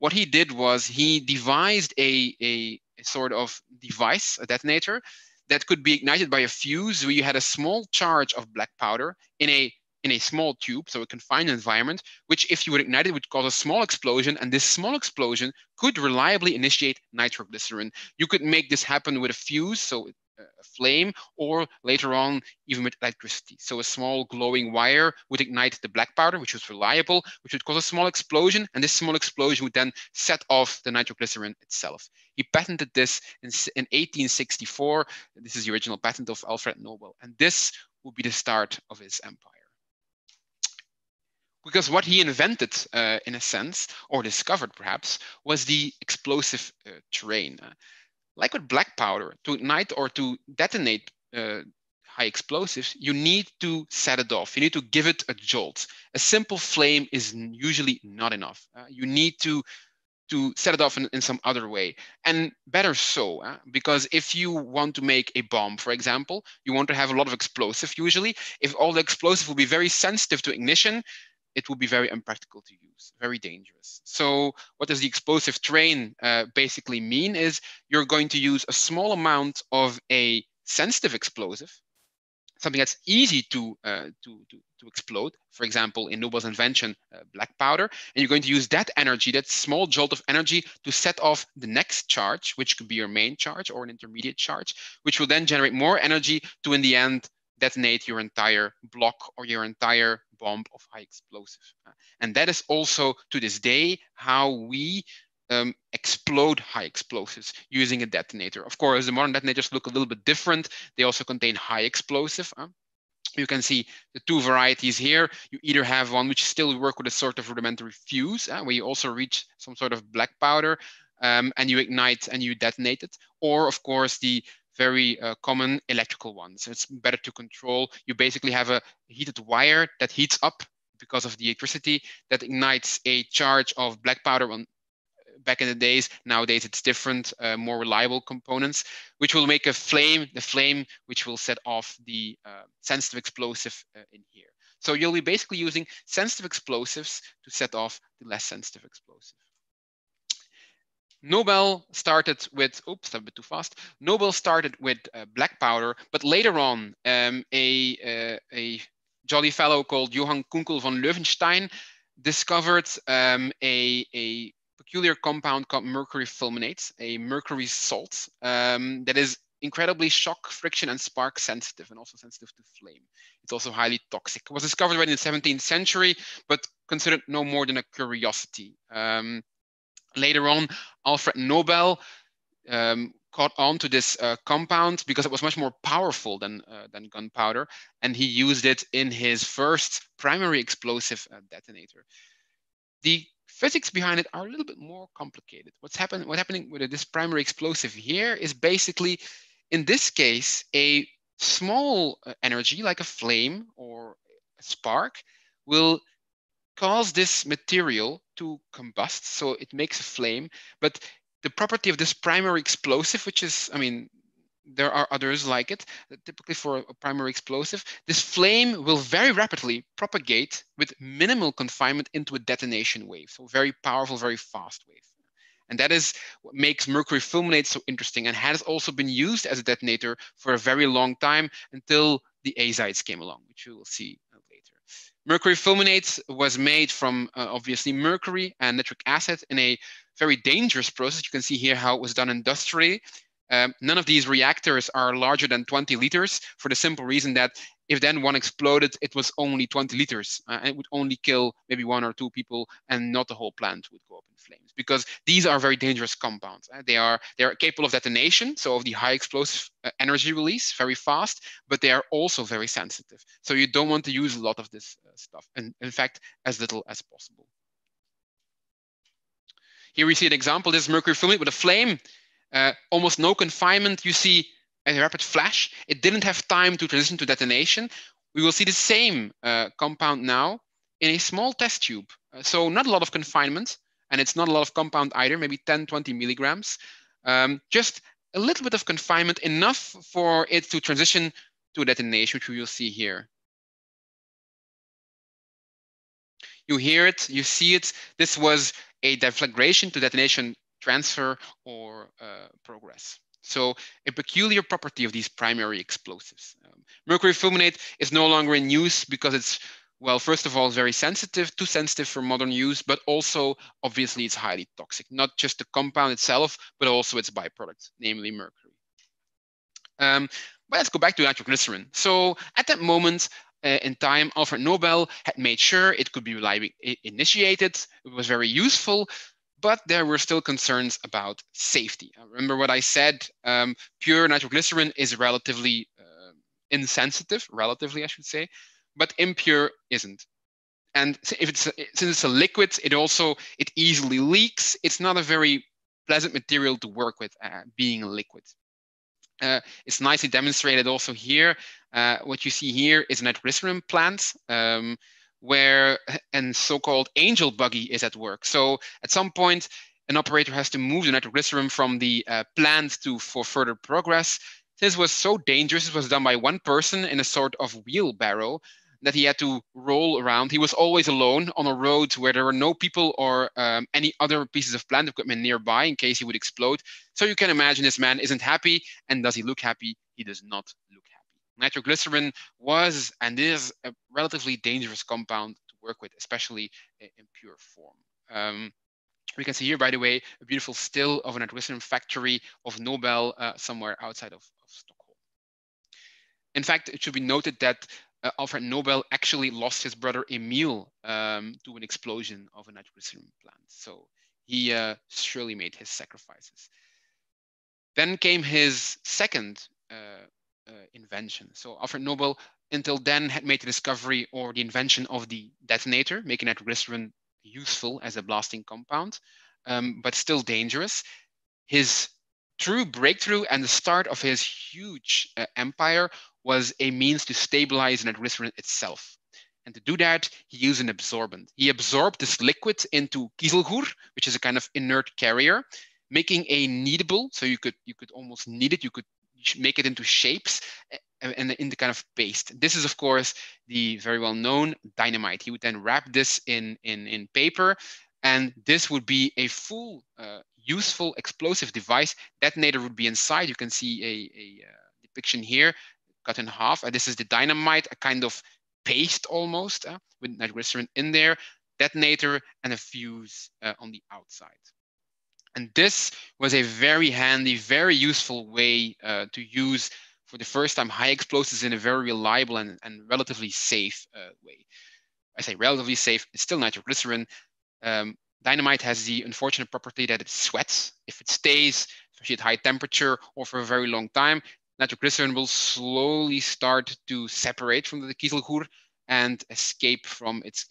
What he did was he devised a sort of device, a detonator, that could be ignited by a fuse where you had a small charge of black powder in a small tube, so a confined environment, which if you would ignite it would cause a small explosion, and this small explosion could reliably initiate nitroglycerin. You could make this happen with a fuse, so a flame, or later on even with electricity. So a small glowing wire would ignite the black powder, which was reliable, which would cause a small explosion, and this small explosion would then set off the nitroglycerin itself. He patented this in 1864. This is the original patent of Alfred Nobel, and this would be the start of his empire. because what he invented, in a sense, or discovered perhaps, was the explosive terrain. Like with black powder, to ignite or to detonate high explosives, you need to set it off. You need to give it a jolt. A simple flame is usually not enough. You need to set it off in some other way. And better so, because if you want to make a bomb, for example, you want to have a lot of explosive usually. If all the explosive will be very sensitive to ignition, it will be very impractical to use, very dangerous. So what does the explosive terrain basically mean is you're going to use a small amount of a sensitive explosive, something that's easy to explode, for example, in Nobel's invention, black powder, and you're going to use that energy, that small jolt of energy, to set off the next charge, which could be your main charge or an intermediate charge, which will then generate more energy to, in the end, detonate your entire block or your entire bomb of high explosive. And that is also, to this day, how we explode high explosives using a detonator. Of course, the modern detonators look a little bit different. They also contain high explosive. You can see the two varieties here. You either have one which still work with a sort of rudimentary fuse, where you also reach some sort of black powder and you ignite and you detonate it, or of course the very common electrical ones. It's better to control. You basically have a heated wire that heats up because of the electricity that ignites a charge of black powder on. Back in the days, nowadays it's different, more reliable components, which will make a flame, the flame which will set off the sensitive explosive in here. So you'll be basically using sensitive explosives to set off the less sensitive explosive. Nobel started with, oops, I'm a bit too fast. Nobel started with black powder, but later on, a jolly fellow called Johann Kunkel von Löwenstein discovered a peculiar compound called mercury fulminates, a mercury salt that is incredibly shock, friction, and spark sensitive, and also sensitive to flame. It's also highly toxic. It was discovered right in the 17th century, but considered no more than a curiosity. Later on, Alfred Nobel caught on to this compound because it was much more powerful than gunpowder, and he used it in his first primary explosive detonator. The physics behind it are a little bit more complicated. What's happening with this primary explosive here is basically, in this case, a small energy like a flame or a spark will cause this material to combust. So it makes a flame, but the property of this primary explosive, which is, I mean, there are others like it, typically for a primary explosive, this flame will very rapidly propagate with minimal confinement into a detonation wave. So very powerful, very fast wave. And that is what makes mercury fulminate so interesting and has also been used as a detonator for a very long time until the azides came along, which you will see later. Mercury fulminate was made from obviously mercury and nitric acid in a very dangerous process. You can see here how it was done industrially. None of these reactors are larger than 20 liters for the simple reason that if then one exploded, it was only 20 liters and it would only kill maybe one or two people and not the whole plant would go up in flames because these are very dangerous compounds. They are capable of detonation, so of the high explosive energy release very fast, but they are also very sensitive. So you don't want to use a lot of this stuff and in fact, as little as possible. Here we see an example. This is mercury fulminate with a flame. Almost no confinement, you see a rapid flash. It didn't have time to transition to detonation. We will see the same compound now in a small test tube. So not a lot of confinement, and it's not a lot of compound either, maybe 10, 20 milligrams. Just a little bit of confinement, enough for it to transition to detonation, which we will see here. You hear it, you see it. This was a deflagration to detonation transfer or progress. So a peculiar property of these primary explosives. Mercury fulminate is no longer in use because it's, well, first of all, very sensitive, too sensitive for modern use, but also obviously it's highly toxic, not just the compound itself, but also its byproduct, namely mercury. But let's go back to nitroglycerin. So at that moment, in time, Alfred Nobel had made sure it could be reliably initiated. It was very useful. But there were still concerns about safety. Remember what I said, pure nitroglycerin is relatively insensitive, relatively I should say, but impure isn't. And if it's, since it's a liquid, it easily leaks. It's not a very pleasant material to work with, being a liquid. It's nicely demonstrated also here. What you see here is an nitroglicerin plant where a so-called angel buggy is at work. So at some point, an operator has to move the nitroglycerin from the plant for further progress. This was so dangerous, it was done by one person in a sort of wheelbarrow that he had to roll around. He was always alone on a road where there were no people or any other pieces of plant equipment nearby in case he would explode. So you can imagine this man isn't happy. And does he look happy? He does not look happy. Nitroglycerin was and is a relatively dangerous compound to work with, especially in pure form. We can see here, by the way, a beautiful still of an nitroglycerin factory of Nobel somewhere outside of Stockholm. In fact, it should be noted that Alfred Nobel actually lost his brother Emil to an explosion of a nitroglycerin plant. So he surely made his sacrifices. Then came his second invention. So Alfred Nobel, until then, had made the discovery or the invention of the detonator, making nitroglycerin useful as a blasting compound, but still dangerous. His true breakthrough and the start of his huge empire was a means to stabilize nitroglycerin itself. And to do that, he used an absorbent. He absorbed this liquid into kieselguhr, which is a kind of inert carrier, making a kneadable, so you could almost knead it, you could make it into shapes and in the kind of paste. This is, of course, the very well-known dynamite. He would then wrap this in paper, and this would be a full useful explosive device. Detonator would be inside. You can see a depiction here, cut in half. This is the dynamite, a kind of paste almost, with nitroglycerin in there, detonator, and a fuse on the outside. And this was a very handy, very useful way to use for the first time high explosives in a very reliable and relatively safe way. I say relatively safe, it's still nitroglycerin. Dynamite has the unfortunate property that it sweats. If it stays, especially at high temperature or for a very long time, nitroglycerin will slowly start to separate from the kieselguhr and escape from its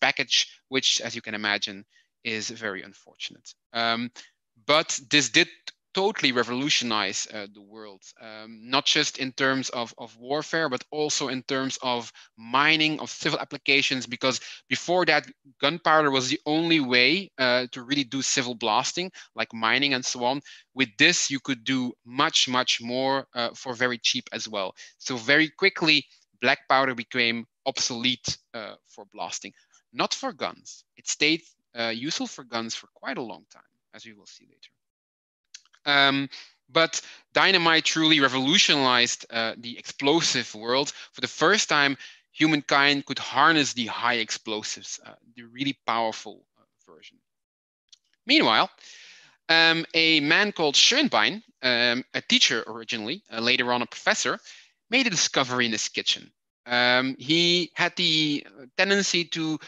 package, which, as you can imagine, is very unfortunate. But this did totally revolutionize the world, not just in terms of warfare, but also in terms of mining, of civil applications, because before that, gunpowder was the only way to really do civil blasting, like mining and so on. With this, you could do much, much more for very cheap as well. So very quickly, black powder became obsolete for blasting, not for guns. It stayed useful for guns for quite a long time, as we will see later. But dynamite truly revolutionized the explosive world. For the first time, humankind could harness the high explosives, the really powerful version. Meanwhile, a man called Schönbein, a teacher originally, later on a professor, made a discovery in his kitchen. He had the tendency to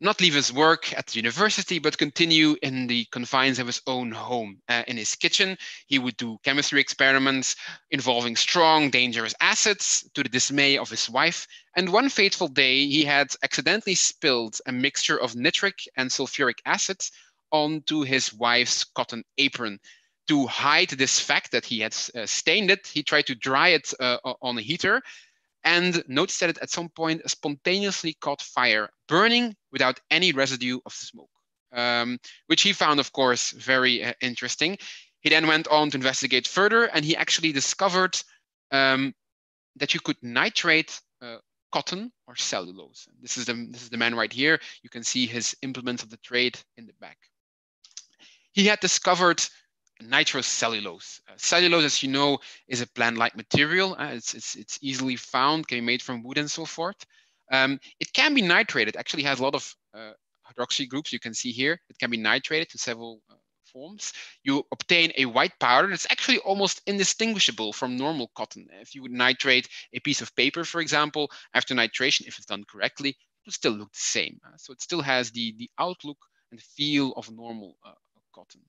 not leave his work at the university, but continue in the confines of his own home. In his kitchen, he would do chemistry experiments involving strong, dangerous acids to the dismay of his wife. And one fateful day, he had accidentally spilled a mixture of nitric and sulfuric acid onto his wife's cotton apron. To hide this fact that he had stained it, he tried to dry it on a heater, and noticed that it at some point spontaneously caught fire, burning without any residue of smoke, which he found, of course, very interesting. He then went on to investigate further, and he actually discovered that you could nitrate cotton or cellulose. This is the man right here. You can see his implements of the trade in the back. He had discovered nitrocellulose. Cellulose, as you know, is a plant-like material. It's easily found, can be made from wood and so forth. It can be nitrated. Actually, has a lot of hydroxy groups. You can see here. It can be nitrated to several forms. You obtain a white powder that's actually almost indistinguishable from normal cotton. If you would nitrate a piece of paper, for example, after nitration, if it's done correctly, it would still look the same. So it still has the outlook and feel of normal cotton.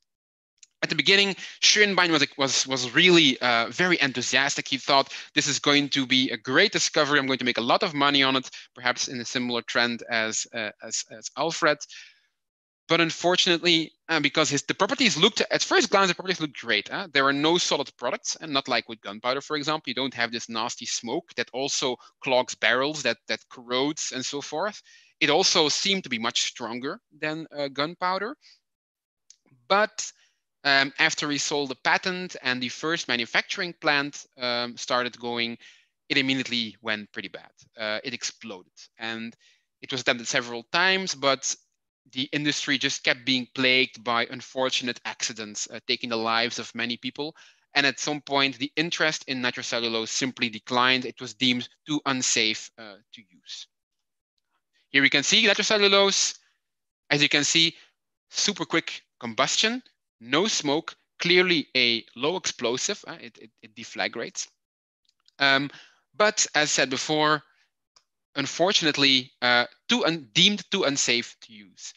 At the beginning, Schönbein was really very enthusiastic. He thought, this is going to be a great discovery. I'm going to make a lot of money on it, perhaps in a similar trend as Alfred. But unfortunately, because the properties looked, at first glance, the properties looked great. There are no solid products, and not like with gunpowder, for example. You don't have this nasty smoke that also clogs barrels, that corrodes and so forth. It also seemed to be much stronger than gunpowder. But after he sold the patent and the first manufacturing plant started going, it immediately went pretty bad. It exploded, and it was attempted several times, but the industry just kept being plagued by unfortunate accidents, taking the lives of many people. And at some point, the interest in nitrocellulose simply declined. It was deemed too unsafe to use. Here we can see nitrocellulose. As you can see, super quick combustion, no smoke, clearly a low explosive. It deflagrates. But as said before, unfortunately, deemed too unsafe to use.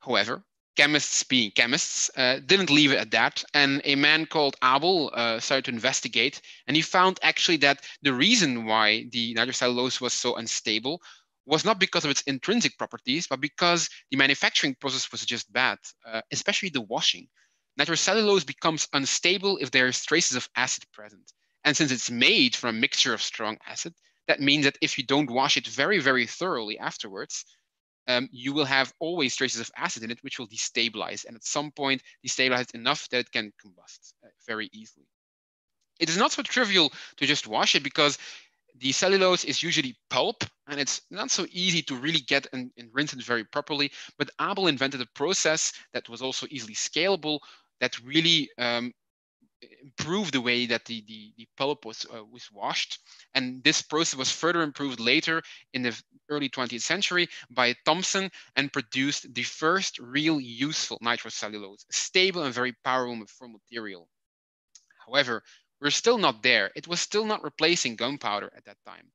However, chemists being chemists didn't leave it at that. And a man called Abel started to investigate. And he found actually that the reason why the nitrocellulose was so unstable was not because of its intrinsic properties, but because the manufacturing process was just bad, especially the washing. Nitrocellulose becomes unstable if there's traces of acid present. And since it's made from a mixture of strong acid, that means that if you don't wash it very, very thoroughly afterwards, you will have always traces of acid in it, which will destabilize. And at some point, destabilize enough that it can combust very easily. It is not so trivial to just wash it, because the cellulose is usually pulp, and it's not so easy to really get and rinse it very properly. But Abel invented a process that was also easily scalable, that really improved the way that the pulp was washed. And this process was further improved later in the early 20th century by Thompson, and produced the first real useful nitrocellulose, stable and very powerful material. However, we're still not there. It was still not replacing gunpowder at that time.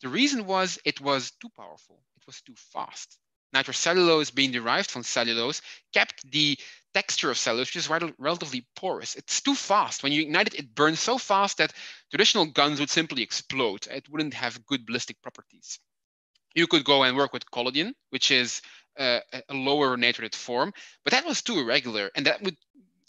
The reason was it was too powerful. It was too fast. Nitrocellulose, being derived from cellulose, kept the texture of cellulose, which is relatively porous. It's too fast. When you ignite it, it burns so fast that traditional guns would simply explode. It wouldn't have good ballistic properties. You could go and work with collodion, which is a lower nitrated form, but that was too irregular, and that would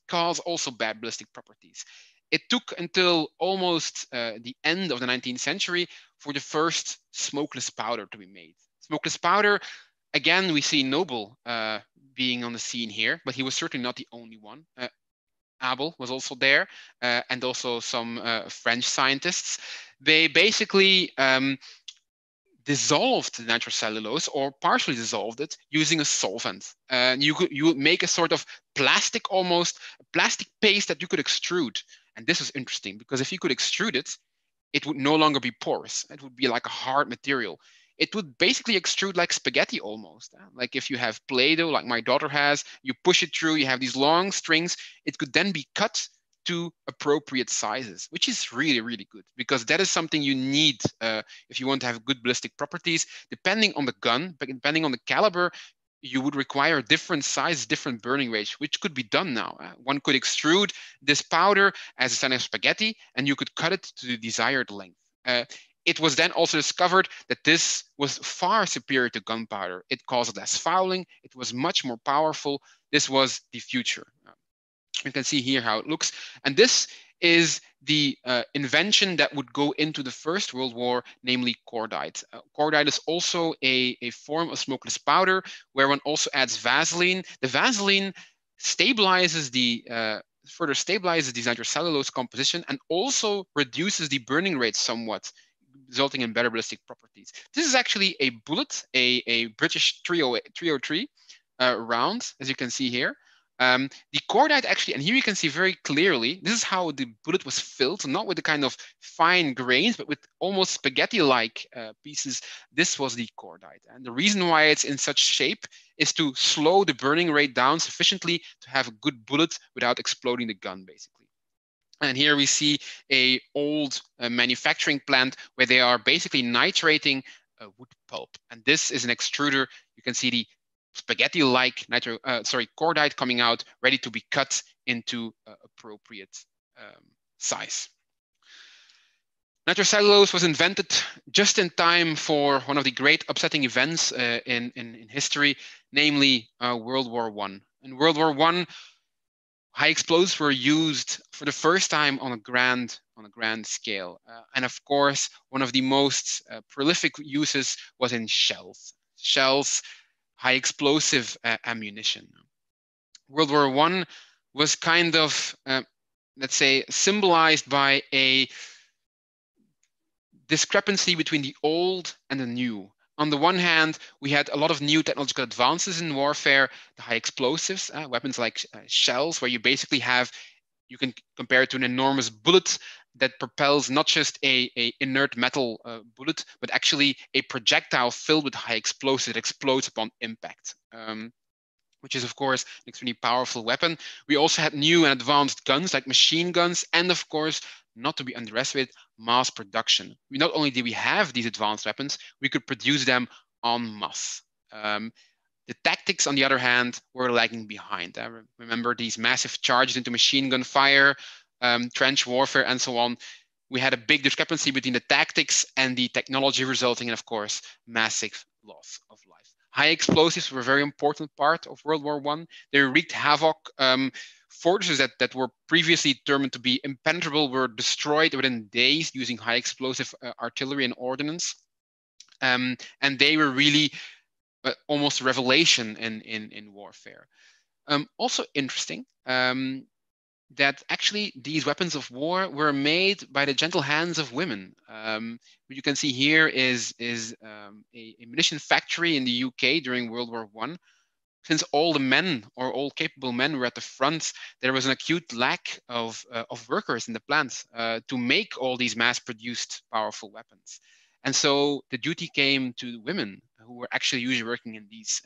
cause also bad ballistic properties. It took until almost the end of the 19th century for the first smokeless powder to be made. Smokeless powder, again, we see Nobel being on the scene here, but he was certainly not the only one. Abel was also there, and also some French scientists. They basically dissolved the nitrocellulose, or partially dissolved it, using a solvent. You would make a sort of plastic, almost plastic paste that you could extrude. And this was interesting, because if you could extrude it, it would no longer be porous. It would be like a hard material. It would basically extrude like spaghetti almost. Like if you have Play-Doh, like my daughter has, you push it through, you have these long strings. It could then be cut to appropriate sizes, which is really, really good, because that is something you need if you want to have good ballistic properties. Depending on the gun, depending on the caliber, you would require different size, different burning rates, which could be done now. One could extrude this powder as a kind of spaghetti, and you could cut it to the desired length. It was then also discovered that this was far superior to gunpowder. It caused less fouling. It was much more powerful. This was the future. You can see here how it looks. And this is the invention that would go into the First World War, namely cordite. Cordite is also a form of smokeless powder, where one also adds Vaseline. The Vaseline stabilizes the further stabilizes the nitrocellulose composition, and also reduces the burning rate somewhat, resulting in better ballistic properties. This is actually a bullet, a British 303 round, as you can see here. The cordite actually, and here you can see very clearly, this is how the bullet was filled, not with the kind of fine grains, but with almost spaghetti-like pieces. This was the cordite. And the reason why it's in such shape is to slow the burning rate down sufficiently to have a good bullet without exploding the gun, basically. And here we see an old manufacturing plant where they are basically nitrating wood pulp. And this is an extruder. You can see the spaghetti-like cordite coming out, ready to be cut into appropriate size. Nitrocellulose was invented just in time for one of the great upsetting events in history, namely World War I. In World War I, high explosives were used for the first time on a grand scale, and of course, one of the most prolific uses was in shells. Shells, high explosive ammunition. World War I was kind of, let's say, symbolized by a discrepancy between the old and the new. On the one hand, we had a lot of new technological advances in warfare, the high explosives, weapons like shells, where you basically have, you can compare it to an enormous bullet that propels not just a inert metal bullet, but actually a projectile filled with high explosives that explodes upon impact, which is of course an extremely powerful weapon. We also had new and advanced guns like machine guns, and of course, not to be underestimated, mass production. Not only did we have these advanced weapons, we could produce them en masse. The tactics, on the other hand, were lagging behind. I remember these massive charges into machine gun fire, trench warfare, and so on. We had a big discrepancy between the tactics and the technology, resulting in, of course, massive loss of life. High explosives were a very important part of World War I. They wreaked havoc. Fortresses that were previously determined to be impenetrable were destroyed within days using high explosive artillery and ordnance. And they were really almost a revelation in warfare. Also interesting that actually these weapons of war were made by the gentle hands of women. What you can see here is a munition factory in the UK during World War I. Since all the men or all capable men were at the front, there was an acute lack of workers in the plants to make all these mass-produced powerful weapons, and so the duty came to women who were actually usually working in these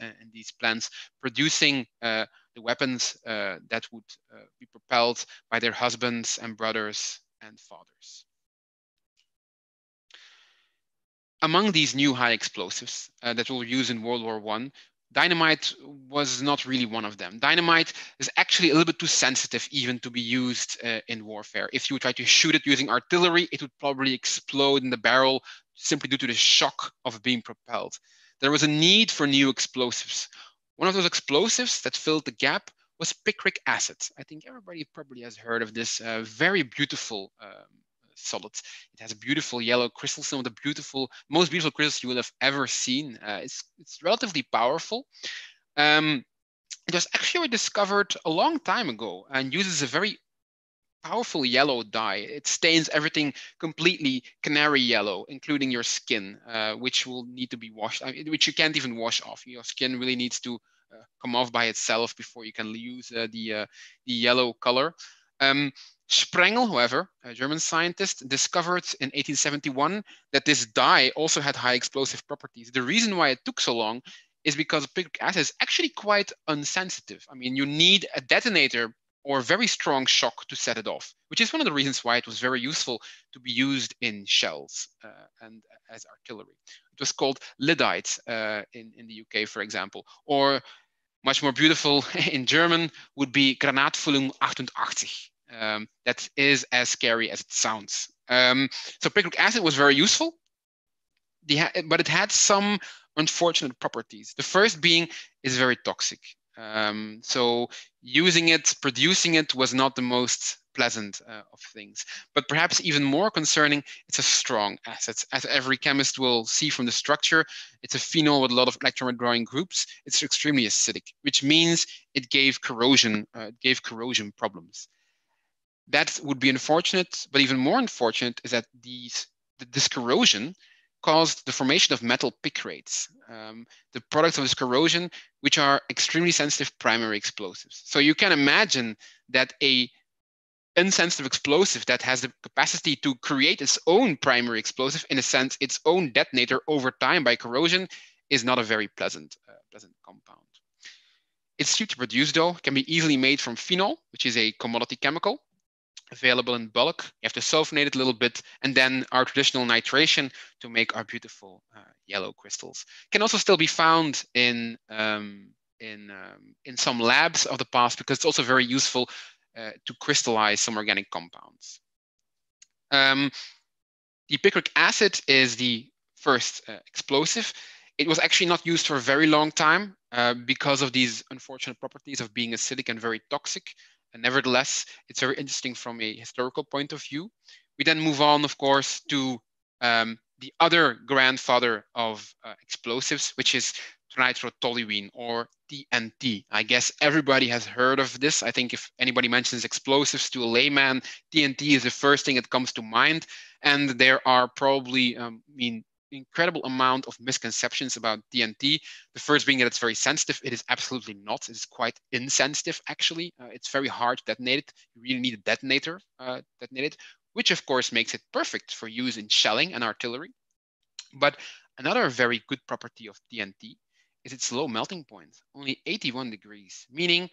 plants, producing the weapons that would be propelled by their husbands and brothers and fathers. Among these new high explosives that were used in World War I, dynamite was not really one of them. Dynamite is actually a little bit too sensitive even to be used in warfare. If you try to shoot it using artillery, it would probably explode in the barrel simply due to the shock of being propelled. There was a need for new explosives. One of those explosives that filled the gap was picric acid. I think everybody probably has heard of this very beautiful solid. It has a beautiful yellow crystal, some of the most beautiful crystals you will have ever seen. It's relatively powerful. It was actually discovered a long time ago and uses a very powerful yellow dye. It stains everything completely canary yellow, including your skin, which will need to be washed, which you can't even wash off. Your skin really needs to come off by itself before you can use the yellow color. Sprengel, however, a German scientist, discovered in 1871 that this dye also had high explosive properties. The reason why it took so long is because picric acid is actually quite unsensitive. I mean, you need a detonator or very strong shock to set it off, which is one of the reasons why it was very useful to be used in shells and as artillery. It was called lyddite in the UK, for example, or much more beautiful in German would be Granatfüllung 88. That is as scary as it sounds. So picric acid was very useful, but it had some unfortunate properties. The first being is very toxic. So using it, producing it was not the most pleasant of things. But perhaps even more concerning, it's a strong acid. As every chemist will see from the structure, it's a phenol with a lot of electron withdrawing groups. It's extremely acidic, which means it gave corrosion, problems. That would be unfortunate, but even more unfortunate is that this corrosion caused the formation of metal picrates, the products of this corrosion, which are extremely sensitive primary explosives. So you can imagine that an insensitive explosive that has the capacity to create its own primary explosive, in a sense, its own detonator over time by corrosion, is not a very pleasant compound. It's cheap to produce, though. It can be easily made from phenol, which is a commodity chemical, available in bulk. You have to sulfonate it a little bit, and then our traditional nitration to make our beautiful yellow crystals. It can also still be found in some labs of the past because it's also very useful to crystallize some organic compounds. The picric acid is the first explosive. It was actually not used for a very long time because of these unfortunate properties of being acidic and very toxic. And nevertheless, it's very interesting from a historical point of view. We then move on, of course, to the other grandfather of explosives, which is trinitrotoluene, or TNT. I guess everybody has heard of this. I think if anybody mentions explosives to a layman, TNT is the first thing that comes to mind. And there are probably incredible amount of misconceptions about TNT. The first being that it's very sensitive. It is absolutely not. It's quite insensitive, actually. It's very hard to detonate it. You really need a detonator to detonate it, which of course makes it perfect for use in shelling and artillery. But another very good property of TNT is its low melting point, only 81 degrees, meaning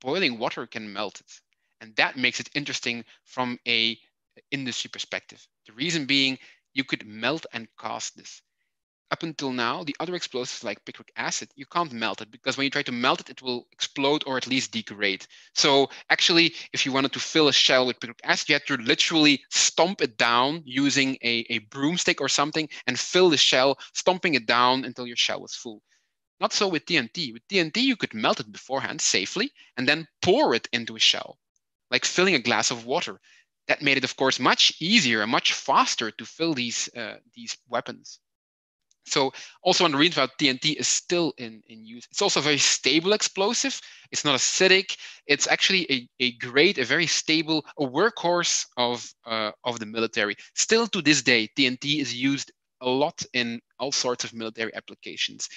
boiling water can melt it. And that makes it interesting from a industry perspective. The reason being, you could melt and cast this. Up until now, the other explosives like picric acid, you can't melt it because when you try to melt it, it will explode or at least degrade. So actually, if you wanted to fill a shell with picric acid, you had to literally stomp it down using a broomstick or something and fill the shell, stomping it down until your shell was full. Not so with TNT. With TNT, you could melt it beforehand safely and then pour it into a shell, like filling a glass of water. That made it, of course, much easier and much faster to fill these weapons. So also one of the reasons about TNT is still in use. It's also a very stable explosive. It's not acidic. It's actually a very stable, a workhorse of the military. Still to this day, TNT is used a lot in all sorts of military applications.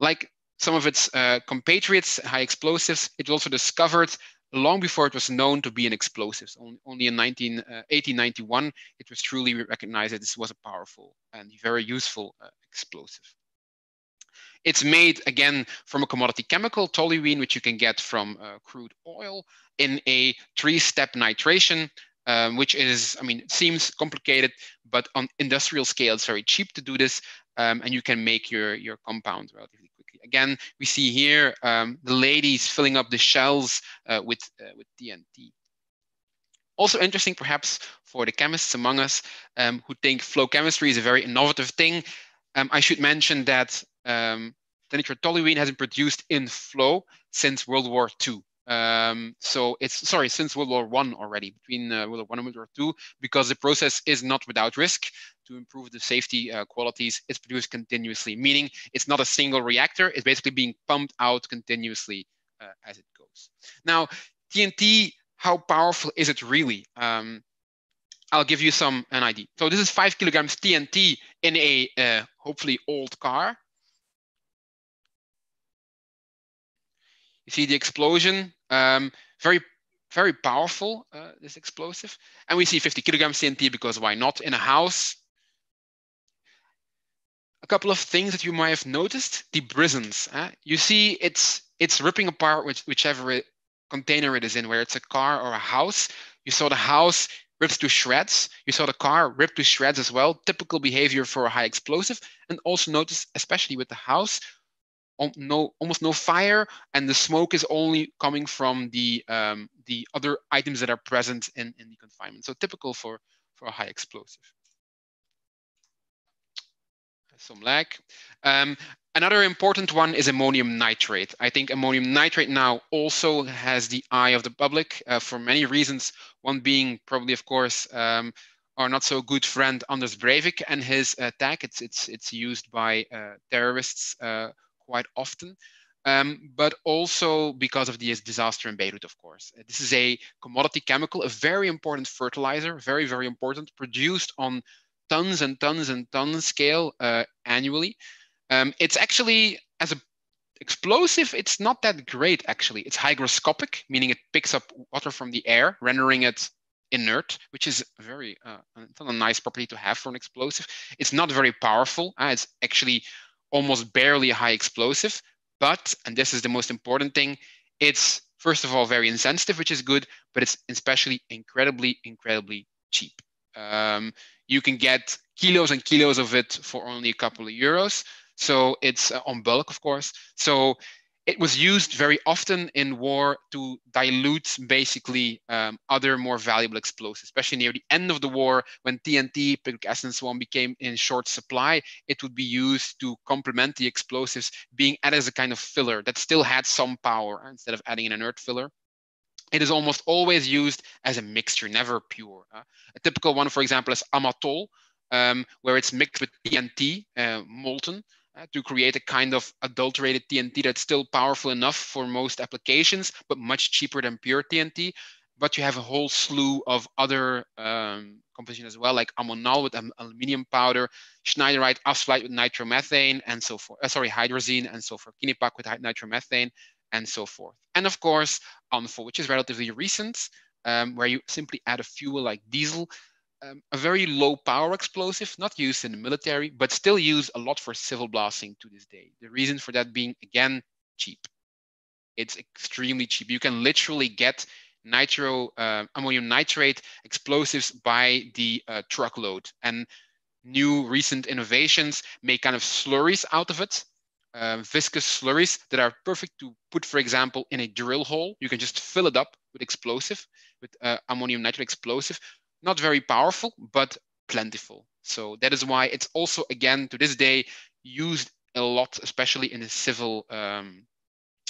Like some of its compatriots, high explosives, it was also discovered long before it was known to be an explosive. Only in 1891, it was truly recognized that this was a powerful and very useful explosive. It's made, again, from a commodity chemical, toluene, which you can get from crude oil, in a three-step nitration, which is, it seems complicated, but on industrial scale, it's very cheap to do this, and you can make your compound relatively quickly. Again, we see here the ladies filling up the shells with TNT. Also interesting, perhaps, for the chemists among us who think flow chemistry is a very innovative thing. I should mention that toluene has been produced in flow since World War II. So it's, sorry, since World War I already, between World War I and World War II, because the process is not without risk. To improve the safety qualities, it's produced continuously, meaning it's not a single reactor, it's basically being pumped out continuously as it goes. Now, TNT, how powerful is it really? I'll give you an idea. So this is 5 kilograms TNT in a hopefully old car. You see the explosion, very, very powerful, this explosive. And we see 50 kilograms TNT because why not, in a house. A couple of things that you might have noticed, the brisons. You see it's ripping apart whichever container it is in, whether it's a car or a house. You saw the house ripped to shreds. You saw the car ripped to shreds as well. Typical behavior for a high explosive. And also notice, especially with the house, almost no fire, and the smoke is only coming from the other items that are present in the confinement. So typical for a high explosive. Some lag. Another important one is ammonium nitrate. I think ammonium nitrate now also has the eye of the public for many reasons. One being probably, of course, our not so good friend Anders Breivik and his attack. It's used by terrorists quite often, but also because of the disaster in Beirut, of course. This is a commodity chemical, a very important fertilizer, very, very important, produced on tons and tons and tons scale annually. It's actually, as an explosive, it's not that great, actually. It's hygroscopic, meaning it picks up water from the air, rendering it inert, which is very, it's not a nice property to have for an explosive. It's not very powerful. It's actually almost barely a high explosive, but, and this is the most important thing, it's first of all very insensitive, which is good, but it's especially incredibly, incredibly cheap. You can get kilos and kilos of it for only a couple of euros. So it's on bulk, of course. So It was used very often in war to dilute basically other more valuable explosives, especially near the end of the war when TNT, picric acid and so on became in short supply. It would be used to complement the explosives being added as a kind of filler that still had some power instead of adding an inert filler. It is almost always used as a mixture, never pure. A typical one, for example, is amatol, where it's mixed with TNT, molten, to create a kind of adulterated TNT that's still powerful enough for most applications, but much cheaper than pure TNT. But you have a whole slew of other compositions as well, like ammonal with aluminum powder, schneiderite, asphalt with nitromethane, and so forth. Sorry, hydrazine, and so forth. Kinipak with nitromethane, and so forth. And of course, ANFO, which is relatively recent, where you simply add a fuel like diesel. A very low power explosive, not used in the military, but still used a lot for civil blasting to this day. The reason for that being, again, cheap. It's extremely cheap. You can literally get ammonium nitrate explosives by the truckload, and new recent innovations make kind of slurries out of it, viscous slurries that are perfect to put, for example, in a drill hole. You can just fill it up with explosive, with ammonium nitrate explosive. Not very powerful, but plentiful. So that is why it's also, again, to this day, used a lot, especially in the civil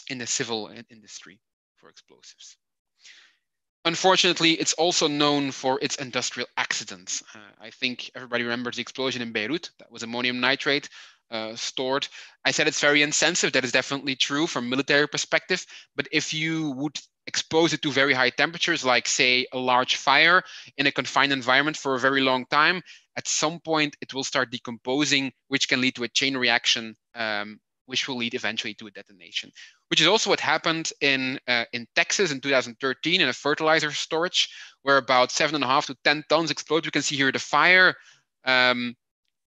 industry for explosives. Unfortunately, it's also known for its industrial accidents. I think everybody remembers the explosion in Beirut. That was ammonium nitrate stored. I said it's very insensitive. That is definitely true from a military perspective. But if you would expose it to very high temperatures, like say a large fire in a confined environment for a very long time, at some point it will start decomposing, which can lead to a chain reaction, which will lead eventually to a detonation, which is also what happened in Texas in 2013 in a fertilizer storage, where about 7.5 to 10 tons exploded. You can see here the fire and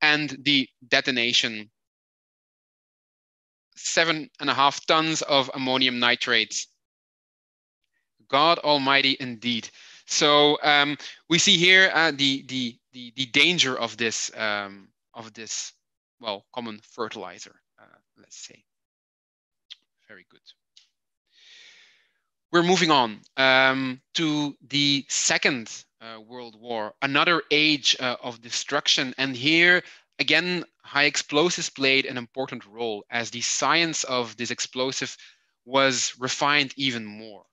the detonation. 7.5 tons of ammonium nitrate. God Almighty, indeed. So we see here the danger of this well, common fertilizer. Let's say. Very good. We're moving on to the Second World War, another age of destruction, and here again, high explosives played an important role as the science of this explosive was refined even more.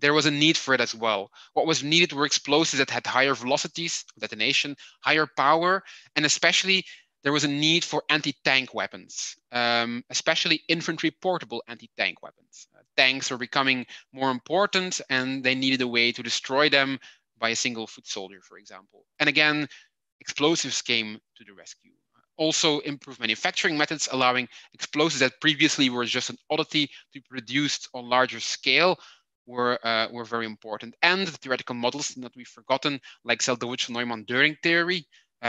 There was a need for it as well. What was needed were explosives that had higher velocities, detonation, higher power, and especially there was a need for anti-tank weapons, especially infantry portable anti-tank weapons. Tanks were becoming more important and they needed a way to destroy them by a single foot soldier, for example. And again, explosives came to the rescue. Also improved manufacturing methods, allowing explosives that previously were just an oddity to be produced on larger scale were very important. And the theoretical models, not to be forgotten, like Zeldovich-Neumann-Döring theory,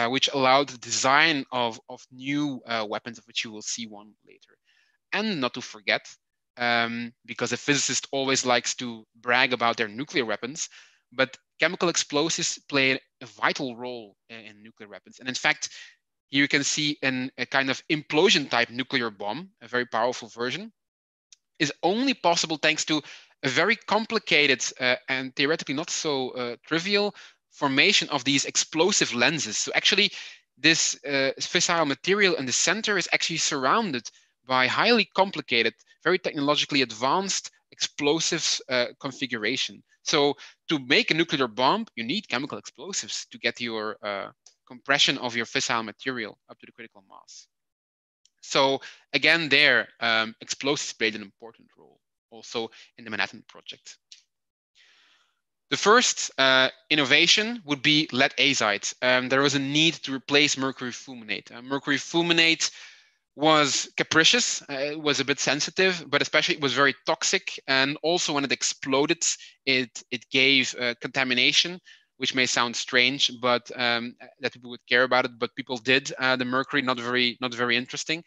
which allowed the design of new weapons, of which you will see one later. And not to forget, because a physicist always likes to brag about their nuclear weapons, but chemical explosives play a vital role in nuclear weapons. And in fact, you can see a kind of implosion type nuclear bomb, a very powerful version, is only possible thanks to a very complicated and theoretically not so trivial formation of these explosive lenses. So actually this fissile material in the center is actually surrounded by highly complicated, very technologically advanced explosives configuration. So to make a nuclear bomb, you need chemical explosives to get your compression of your fissile material up to the critical mass. So again, there, explosives played an important role also in the Manhattan Project. The first innovation would be lead azide. There was a need to replace mercury fuminate. Mercury fuminate was capricious, it was a bit sensitive, but especially it was very toxic. And also when it exploded, it gave contamination, which may sound strange, but that people would care about it, but people did. The mercury, not very interesting.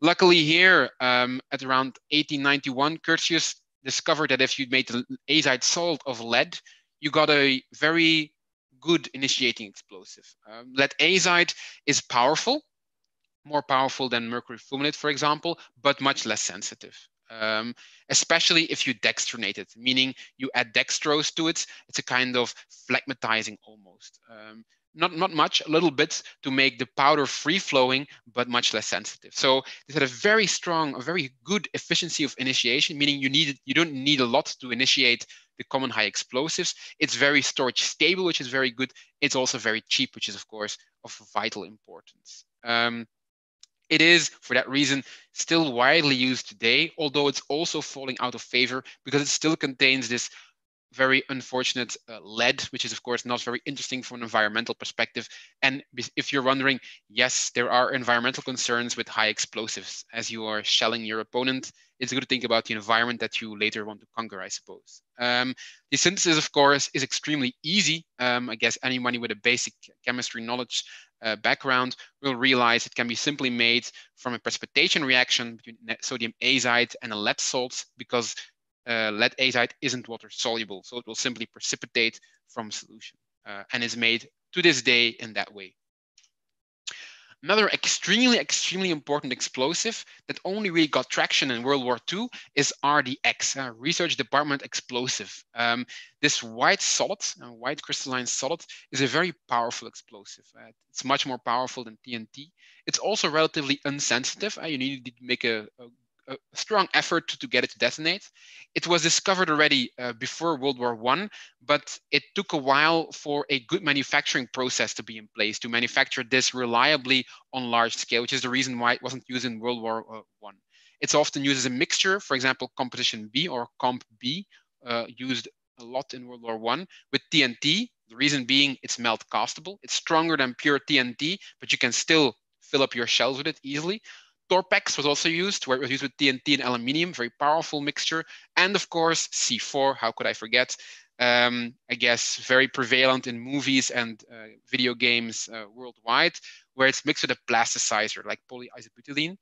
Luckily here, at around 1891, Curtius discovered that if you made azide salt of lead, you got a very good initiating explosive. Lead azide is powerful. more powerful than mercury fulminate, for example, but much less sensitive, especially if you dextrinate it, meaning you add dextrose to it. It's a kind of phlegmatizing almost. Not much, a little bit to make the powder free-flowing, but much less sensitive. So this had a very strong, a very good efficiency of initiation, meaning you don't need a lot to initiate the common high explosives. It's very storage stable, which is very good. It's also very cheap, which is, of course, of vital importance. It is, for that reason, still widely used today, although it's also falling out of favor because it still contains this very unfortunate lead, which is, of course, not very interesting from an environmental perspective. And if you're wondering, yes, there are environmental concerns with high explosives as you are shelling your opponent. It's good to think about the environment that you later want to conquer, I suppose. The synthesis, of course, is extremely easy. I guess anyone with a basic chemistry knowledge background will realize it can be simply made from a precipitation reaction between sodium azide and a lead salt, because lead azide isn't water soluble, so it will simply precipitate from solution, and is made to this day in that way. Another extremely important explosive that only really got traction in World War II is RDX, Research Department Explosive. This white solid, white crystalline solid, is a very powerful explosive. It's much more powerful than TNT. It's also relatively unsensitive. You need to make a strong effort to get it to detonate. It was discovered already before World War I, but it took a while for a good manufacturing process to be in place to manufacture this reliably on large scale, which is the reason why it wasn't used in World War I. It's often used as a mixture, for example, Composition B or Comp B, used a lot in World War I with TNT. The reason being it's melt castable. It's stronger than pure TNT, but you can still fill up your shells with it easily. Torpex was also used, where it was used with TNT and aluminium, very powerful mixture. And of course, C4, how could I forget? I guess very prevalent in movies and video games worldwide, where it's mixed with a plasticizer like polyisobutylene,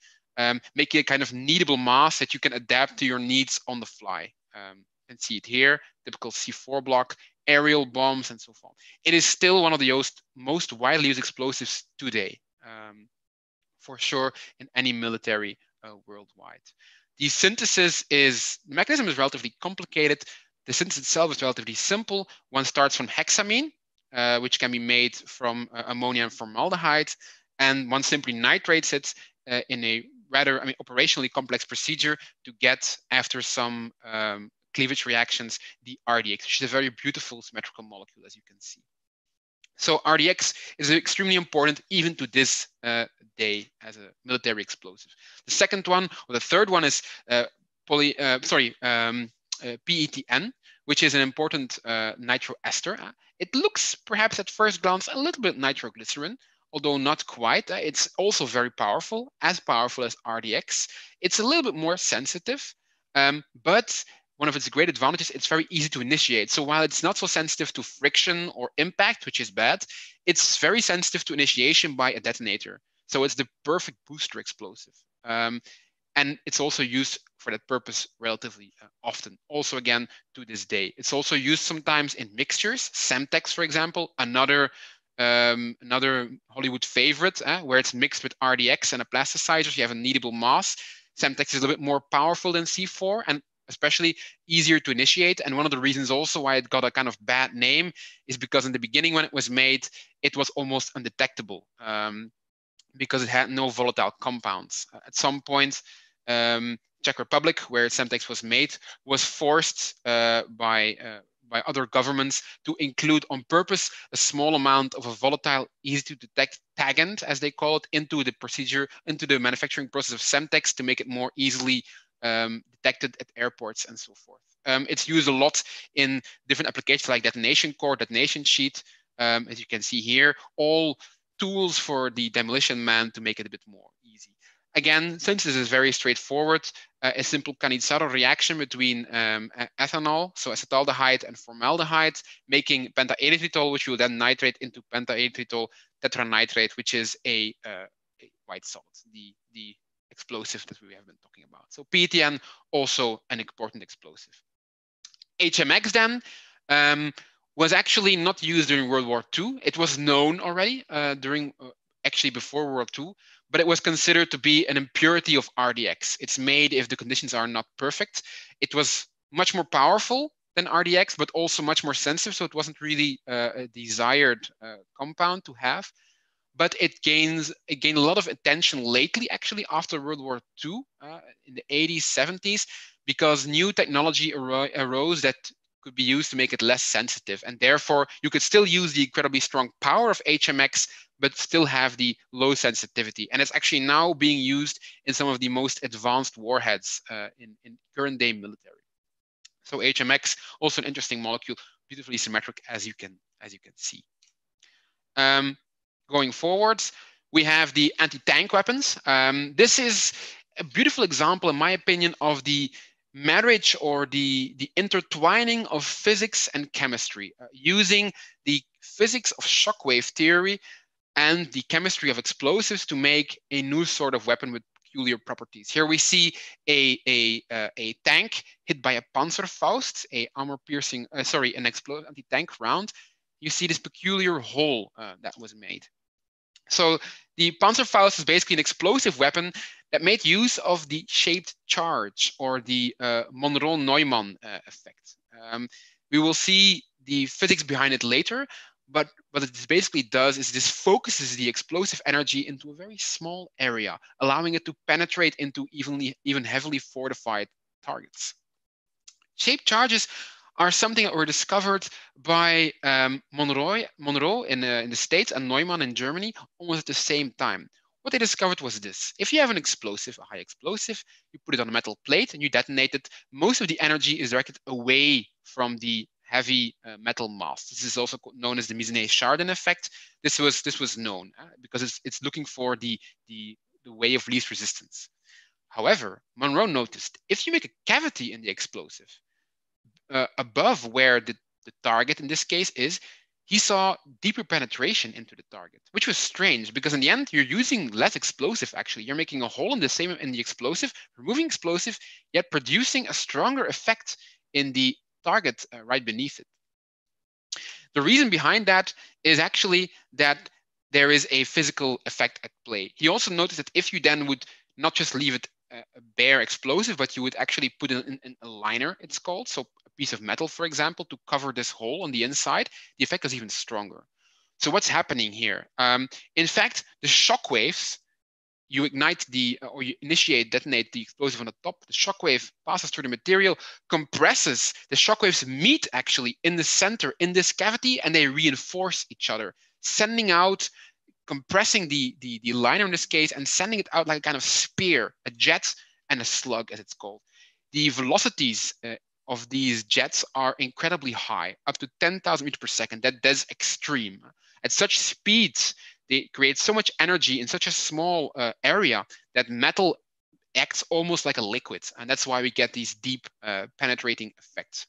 making a kind of kneadable mass that you can adapt to your needs on the fly. And see it here, typical C4 block, aerial bombs, and so forth. It is still one of the most widely used explosives today. For sure, in any military worldwide. The mechanism is relatively complicated. The synthesis itself is relatively simple. One starts from hexamine, which can be made from ammonia and formaldehyde, and one simply nitrates it in a rather, operationally complex procedure to get, after some cleavage reactions, the RDX, which is a very beautiful symmetrical molecule, as you can see. So RDX is extremely important even to this day as a military explosive. The second one, or the third one, is PETN, which is an important nitroester. It looks perhaps at first glance a little bit nitroglycerin, although not quite. It's also very powerful as RDX. It's a little bit more sensitive, but one of its great advantages, it's very easy to initiate. So while it's not so sensitive to friction or impact, which is bad, it's very sensitive to initiation by a detonator. So it's the perfect booster explosive. And it's also used for that purpose relatively often. Also, again, to this day. It's also used sometimes in mixtures, Semtex, for example, another Hollywood favorite, where it's mixed with RDX and a plasticizer. You have a kneadable mass. Semtex is a little bit more powerful than C4, and especially easier to initiate. And one of the reasons also why it got a kind of bad name is because in the beginning when it was made, it was almost undetectable because it had no volatile compounds. At some point, Czech Republic, where Semtex was made, was forced by other governments to include on purpose a small amount of a volatile, easy to detect tagant, as they call it, into the manufacturing process of Semtex to make it more easily detected at airports and so forth. It's used a lot in different applications like detonation core, detonation sheet, as you can see here, all tools for the demolition man to make it a bit more easy. Again, since this is very straightforward, a simple Cannizzaro reaction between ethanol, so acetaldehyde and formaldehyde, making pentaerythritol, which will then nitrate into pentaerythritol tetranitrate, which is a white salt, the explosive that we have been talking about. So PETN, also an important explosive. HMX then was actually not used during World War II. It was known already during actually before World War II, but it was considered to be an impurity of RDX. It's made if the conditions are not perfect. It was much more powerful than RDX, but also much more sensitive. So it wasn't really a desired compound to have, but it gained a lot of attention lately, actually, after World War II in the 80s, 70s, because new technology arose that could be used to make it less sensitive. And therefore, you could still use the incredibly strong power of HMX, but still have the low sensitivity. And it's actually now being used in some of the most advanced warheads in current day military. So HMX, also an interesting molecule, beautifully symmetric, as you can see. Going forwards, we have the anti-tank weapons. This is a beautiful example, in my opinion, of the marriage or the intertwining of physics and chemistry, using the physics of shockwave theory and the chemistry of explosives to make a new sort of weapon with peculiar properties. Here we see a tank hit by a Panzerfaust, an anti-tank round. You see this peculiar hole that was made. So the Panzerfaust is basically an explosive weapon that made use of the shaped charge or the Monroe-Neumann effect. We will see the physics behind it later, but what it basically does is this focuses the explosive energy into a very small area, allowing it to penetrate into even heavily fortified targets. Shaped charges are something that were discovered by Monroe in the States and Neumann in Germany almost at the same time. What they discovered was this. If you have an explosive, a high explosive, you put it on a metal plate and you detonate it, most of the energy is directed away from the heavy metal mass. This is also known as the Meissonier-Chardin effect. This was known because it's looking for the way of least resistance. However, Monroe noticed if you make a cavity in the explosive, above where the target in this case is, he saw deeper penetration into the target, which was strange because in the end, you're using less explosive actually. You're making a hole in the explosive, removing explosive, yet producing a stronger effect in the target right beneath it. The reason behind that is actually that there is a physical effect at play. He also noticed that if you then would not just leave it a bare explosive, but you would actually put in a liner, it's called, so a piece of metal, for example, to cover this hole on the inside, the effect is even stronger. So what's happening here? In fact, the shock waves, you ignite detonate the explosive on the top, the shock wave passes through the material, compresses, the shock waves meet actually in the center, in this cavity, and they reinforce each other, sending out compressing the liner in this case and sending it out like a kind of spear, a jet and a slug as it's called. The velocities of these jets are incredibly high, up to 10,000 meters per second. That's extreme. At such speeds, they create so much energy in such a small area that metal acts almost like a liquid. And that's why we get these deep penetrating effects.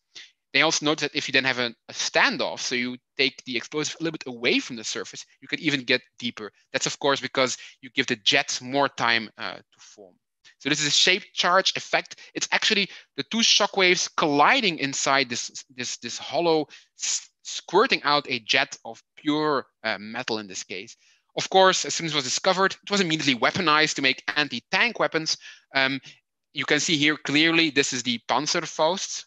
They also note that if you then have a standoff, so you take the explosive a little bit away from the surface, you could even get deeper. That's of course because you give the jets more time to form. So this is a shaped charge effect. It's actually the two shock waves colliding inside this hollow, squirting out a jet of pure metal in this case. Of course, as soon as it was discovered, it was immediately weaponized to make anti-tank weapons. You can see here clearly, this is the Panzerfaust.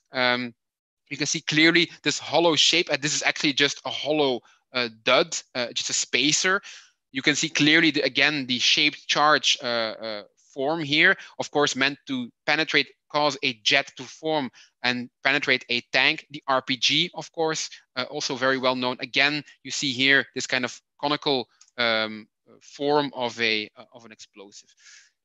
You can see clearly this hollow shape, and this is actually just a hollow dud, just a spacer. You can see clearly, the shaped charge form here, of course, meant to penetrate, cause a jet to form and penetrate a tank. The RPG, of course, also very well known. Again, you see here this kind of conical form of an explosive.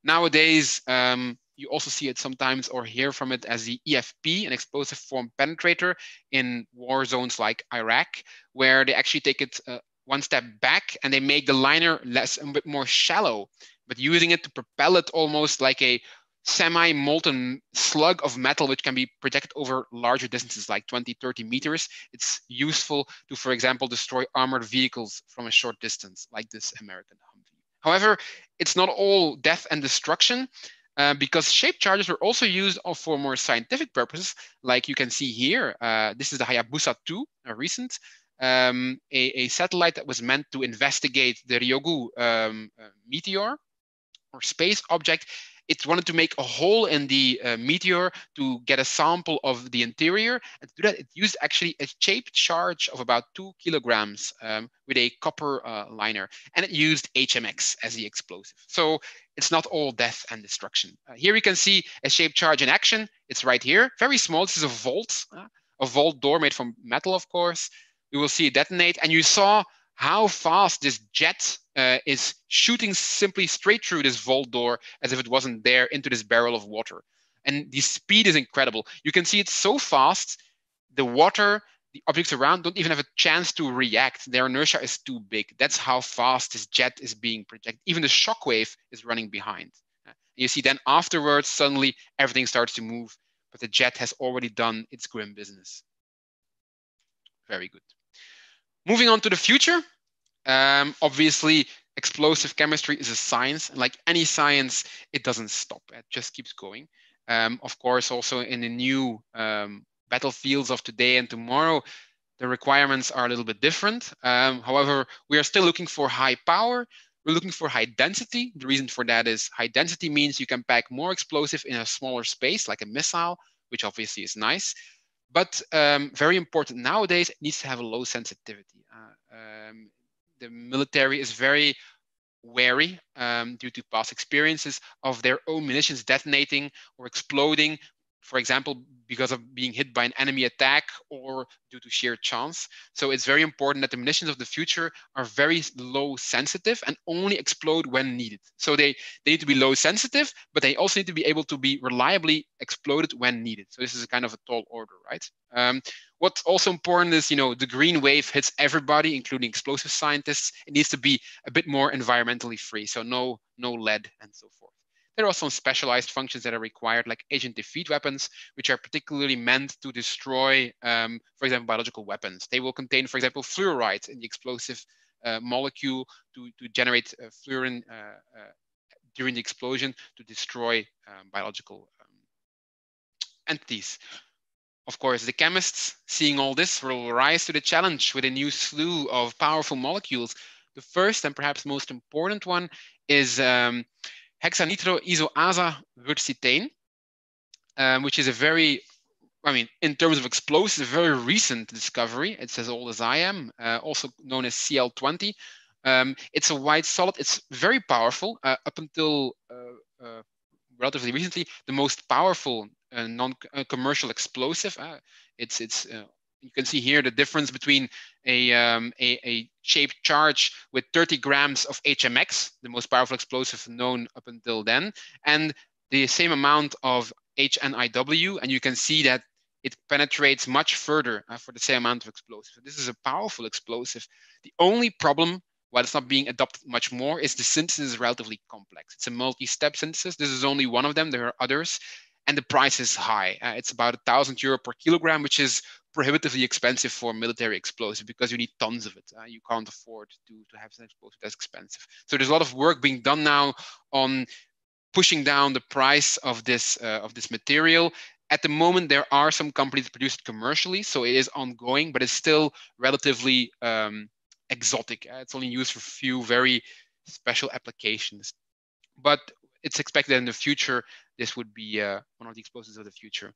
Nowadays, you also see it sometimes or hear from it as the EFP, an explosive form penetrator in war zones like Iraq, where they actually take it one step back and they make the liner a bit more shallow, but using it to propel it almost like a semi-molten slug of metal, which can be projected over larger distances like 20, 30 meters. It's useful to, for example, destroy armored vehicles from a short distance like this American Humvee. However, it's not all death and destruction. Because shaped charges were also used for more scientific purposes, like you can see here. This is the Hayabusa 2, recent. a satellite that was meant to investigate the Ryugu meteor or space object. It wanted to make a hole in the meteor to get a sample of the interior. And to do that, it used actually a shaped charge of about 2 kilograms with a copper liner. And it used HMX as the explosive. So it's not all death and destruction. Here we can see a shaped charge in action. It's right here, very small. This is a vault door made from metal, of course. You will see it detonate. And you saw how fast this jet is shooting simply straight through this vault door as if it wasn't there into this barrel of water. And the speed is incredible. You can see it's so fast, the water, the objects around don't even have a chance to react. Their inertia is too big. That's how fast this jet is being projected. Even the shockwave is running behind. You see then afterwards, suddenly everything starts to move, but the jet has already done its grim business. Very good. Moving on to the future, obviously explosive chemistry is a science. Like any science, it doesn't stop. It just keeps going. Of course, also in the new battlefields of today and tomorrow, the requirements are a little bit different. However, we are still looking for high power. We're looking for high density. The reason for that is high density means you can pack more explosive in a smaller space, like a missile, which obviously is nice. But very important nowadays, it needs to have a low sensitivity. The military is very wary due to past experiences of their own munitions detonating or exploding, for example, because of being hit by an enemy attack or due to sheer chance. So it's very important that the munitions of the future are very low sensitive and only explode when needed. So they need to be low sensitive, but they also need to be able to be reliably exploded when needed. So this is a kind of a tall order, right? What's also important is, you know, the green wave hits everybody, including explosive scientists. It needs to be a bit more environmentally free. So no lead and so forth. There are some specialized functions that are required, like agent defeat weapons, which are particularly meant to destroy, for example, biological weapons. They will contain, for example, fluoride in the explosive molecule to generate fluorine during the explosion to destroy biological entities. Of course, the chemists, seeing all this, will rise to the challenge with a new slew of powerful molecules. The first and perhaps most important one is hexanitroisoazavurcitane, which is a very, I mean, in terms of explosives, a very recent discovery. It's as old as I am, also known as Cl20. It's a white solid. It's very powerful. Up until relatively recently, the most powerful non-commercial explosive. You can see here the difference between a shaped charge with 30 grams of HMX, the most powerful explosive known up until then, and the same amount of HNIW. And you can see that it penetrates much further for the same amount of explosive. So this is a powerful explosive. The only problem, while it's not being adopted much more, is the synthesis is relatively complex. It's a multi-step synthesis. This is only one of them. There are others. And the price is high. It's about €1,000 per kilogram, which is prohibitively expensive for military explosive because you need tons of it. You can't afford to have an explosive that's expensive. So there's a lot of work being done now on pushing down the price of this material. At the moment, there are some companies that produce it commercially, so it is ongoing, but it's still relatively exotic. It's only used for a few very special applications. But it's expected in the future, this would be one of the explosives of the future.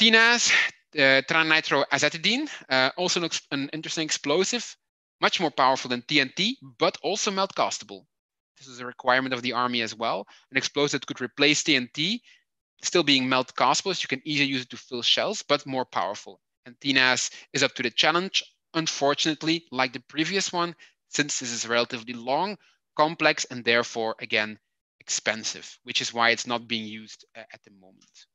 TNAS, trinitroazetidine, also an interesting explosive, much more powerful than TNT, but also melt-castable. This is a requirement of the army as well. An explosive that could replace TNT, still being melt-castable, so you can easily use it to fill shells, but more powerful. And TNAS is up to the challenge. Unfortunately, like the previous one, since this is relatively long, complex, and therefore, again, expensive, which is why it's not being used at the moment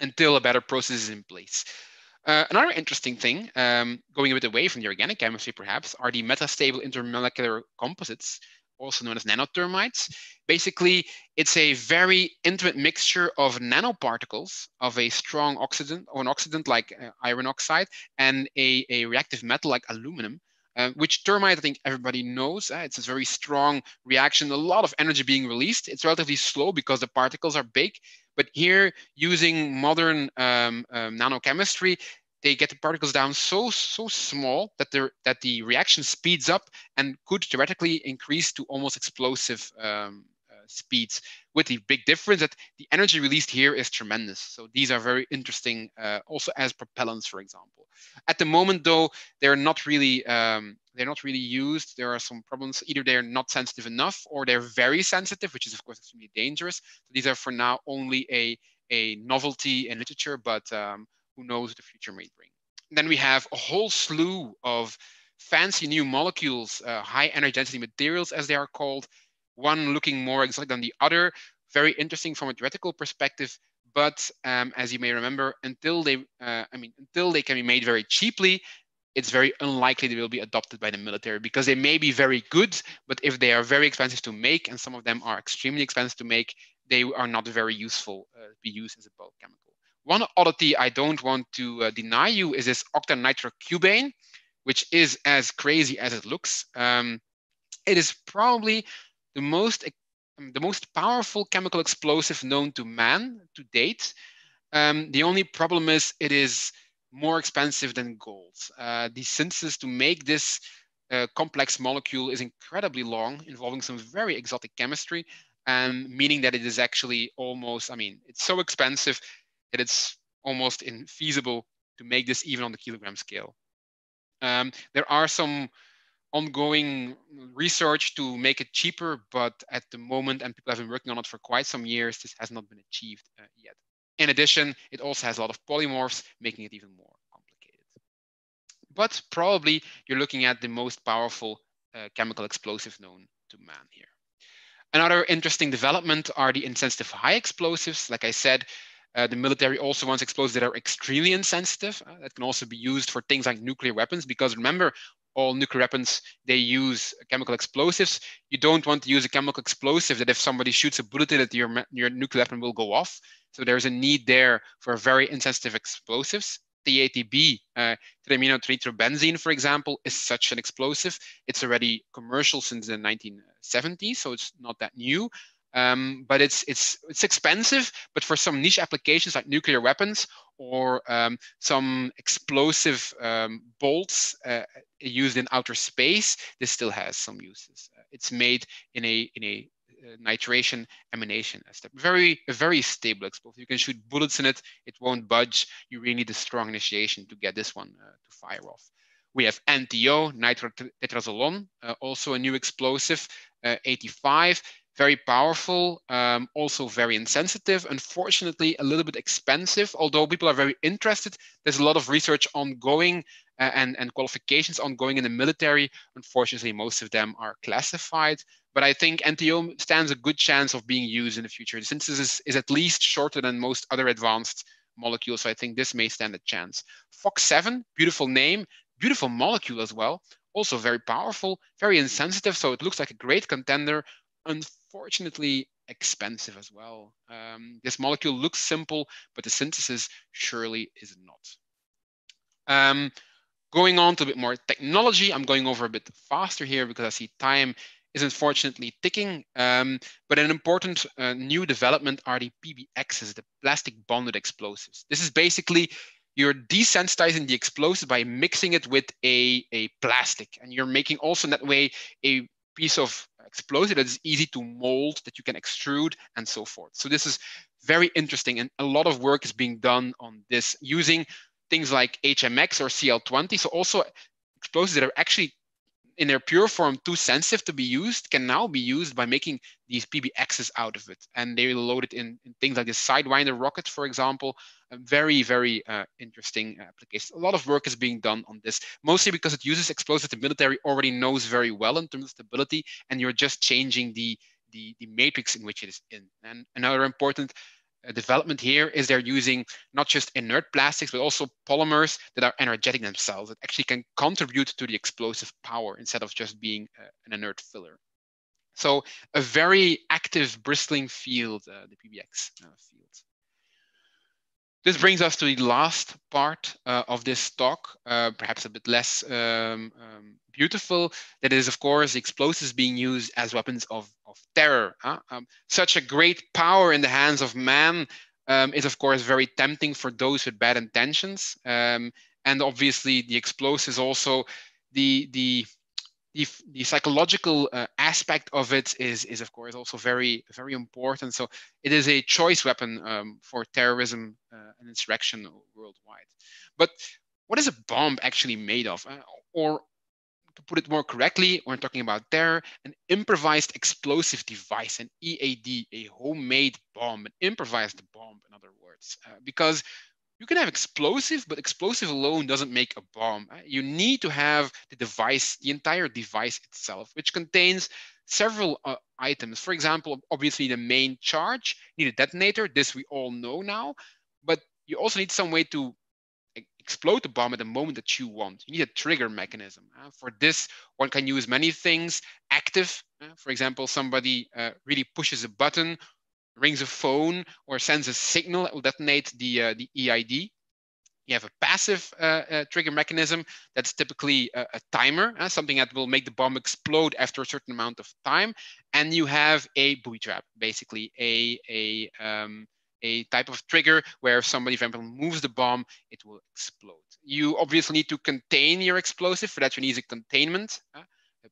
until a better process is in place. Another interesting thing, going a bit away from the organic chemistry perhaps, are the metastable intermolecular composites, also known as nanothermites. Basically, it's a very intimate mixture of nanoparticles of a strong oxidant, or an oxidant like iron oxide, and a reactive metal like aluminum, which thermite I think everybody knows. It's a very strong reaction, a lot of energy being released. It's relatively slow because the particles are big. But here, using modern nanochemistry, they get the particles down so small that the reaction speeds up and could theoretically increase to almost explosive speeds, with the big difference that the energy released here is tremendous. So these are very interesting also as propellants, for example. At the moment though, they're not really used. There are some problems. Either they're not sensitive enough or they're very sensitive, which is of course extremely dangerous. So these are for now only a novelty in literature, but who knows what the future may bring. And then we have a whole slew of fancy new molecules, high energy density materials as they are called, one looking more exotic than the other, very interesting from a theoretical perspective. But as you may remember, until they can be made very cheaply, it's very unlikely they will be adopted by the military, because they may be very good, but if they are very expensive to make, and some of them are extremely expensive to make, they are not very useful to be used as a bulk chemical. One oddity I don't want to deny you is this octanitrocubane, which is as crazy as it looks. It is probably the most powerful chemical explosive known to man to date. The only problem is it is more expensive than gold. The synthesis to make this complex molecule is incredibly long, involving some very exotic chemistry, and meaning that it is actually almost, I mean, it's so expensive that it's almost infeasible to make this even on the kilogram scale. There are some ongoing research to make it cheaper, but at the moment, and people have been working on it for quite some years, this has not been achieved yet. In addition, it also has a lot of polymorphs, making it even more complicated. But probably you're looking at the most powerful chemical explosive known to man here. Another interesting development are the insensitive high explosives. Like I said, the military also wants explosives that are extremely insensitive. That can also be used for things like nuclear weapons, because remember, all nuclear weapons, they use chemical explosives. You don't want to use a chemical explosive that if somebody shoots a bullet in it, your nuclear weapon will go off. So there's a need there for very insensitive explosives. TATB, triminotrinitrobenzene, for example, is such an explosive. It's already commercial since the 1970s, so it's not that new. But it's expensive, but for some niche applications like nuclear weapons or some explosive bolts used in outer space, this still has some uses. It's made in a nitration emanation step. A very stable explosive. You can shoot bullets in it, it won't budge. You really need a strong initiation to get this one to fire off. We have NTO, nitrotetrazolone, also a new explosive, 85. Very powerful, also very insensitive, unfortunately a little bit expensive, although people are very interested. There's a lot of research ongoing and qualifications ongoing in the military. Unfortunately, most of them are classified, but I think NTO stands a good chance of being used in the future. The synthesis is at least shorter than most other advanced molecules, so I think this may stand a chance. FOX7, beautiful name, beautiful molecule as well, also very powerful, very insensitive, so it looks like a great contender. Unfortunately, expensive as well. This molecule looks simple, but the synthesis surely is not. Going on to a bit more technology, I'm going over a bit faster here because I see time is unfortunately ticking, but an important new development are the PBXs, the plastic bonded explosives. This is basically you're desensitizing the explosive by mixing it with a plastic, and you're making also in that way a piece of explosive that is easy to mold, that you can extrude and so forth. So this is very interesting, and a lot of work is being done on this using things like HMX or CL20. So also explosives that are actually in their pure form too sensitive to be used can now be used by making these PBXs out of it. And they're loaded in things like the Sidewinder rocket, for example. A very interesting application. A lot of work is being done on this, mostly because it uses explosives the military already knows very well in terms of stability, and you're just changing the matrix in which it is in. And another important development here is they're using not just inert plastics, but also polymers that are energetic themselves, that actually can contribute to the explosive power instead of just being an inert filler. So a very active, bristling field, the PBX field. This brings us to the last part of this talk, perhaps a bit less beautiful. That is, of course, explosives being used as weapons of terror. Such a great power in the hands of man is, of course, very tempting for those with bad intentions. and obviously the explosives also. The psychological aspect of it is of course also very important. So it is a choice weapon for terrorism and insurrection worldwide. But what is a bomb actually made of? Or to put it more correctly, when talking about terror, an improvised explosive device, an EAD, a homemade bomb, an improvised bomb, in other words, because you can have explosive, but explosive alone doesn't make a bomb. You need to have the device, the entire device itself, which contains several items. For example, obviously the main charge, you need a detonator, this we all know now, but you also need some way to explode the bomb at the moment that you want. You need a trigger mechanism. For this, one can use many things. Active, for example, somebody really pushes a button, rings a phone, or sends a signal that will detonate the EID. You have a passive trigger mechanism that's typically a timer, something that will make the bomb explode after a certain amount of time. And you have a booby trap, basically a type of trigger where if somebody, for example, moves the bomb, it will explode. You obviously need to contain your explosive. For that, you need a containment, a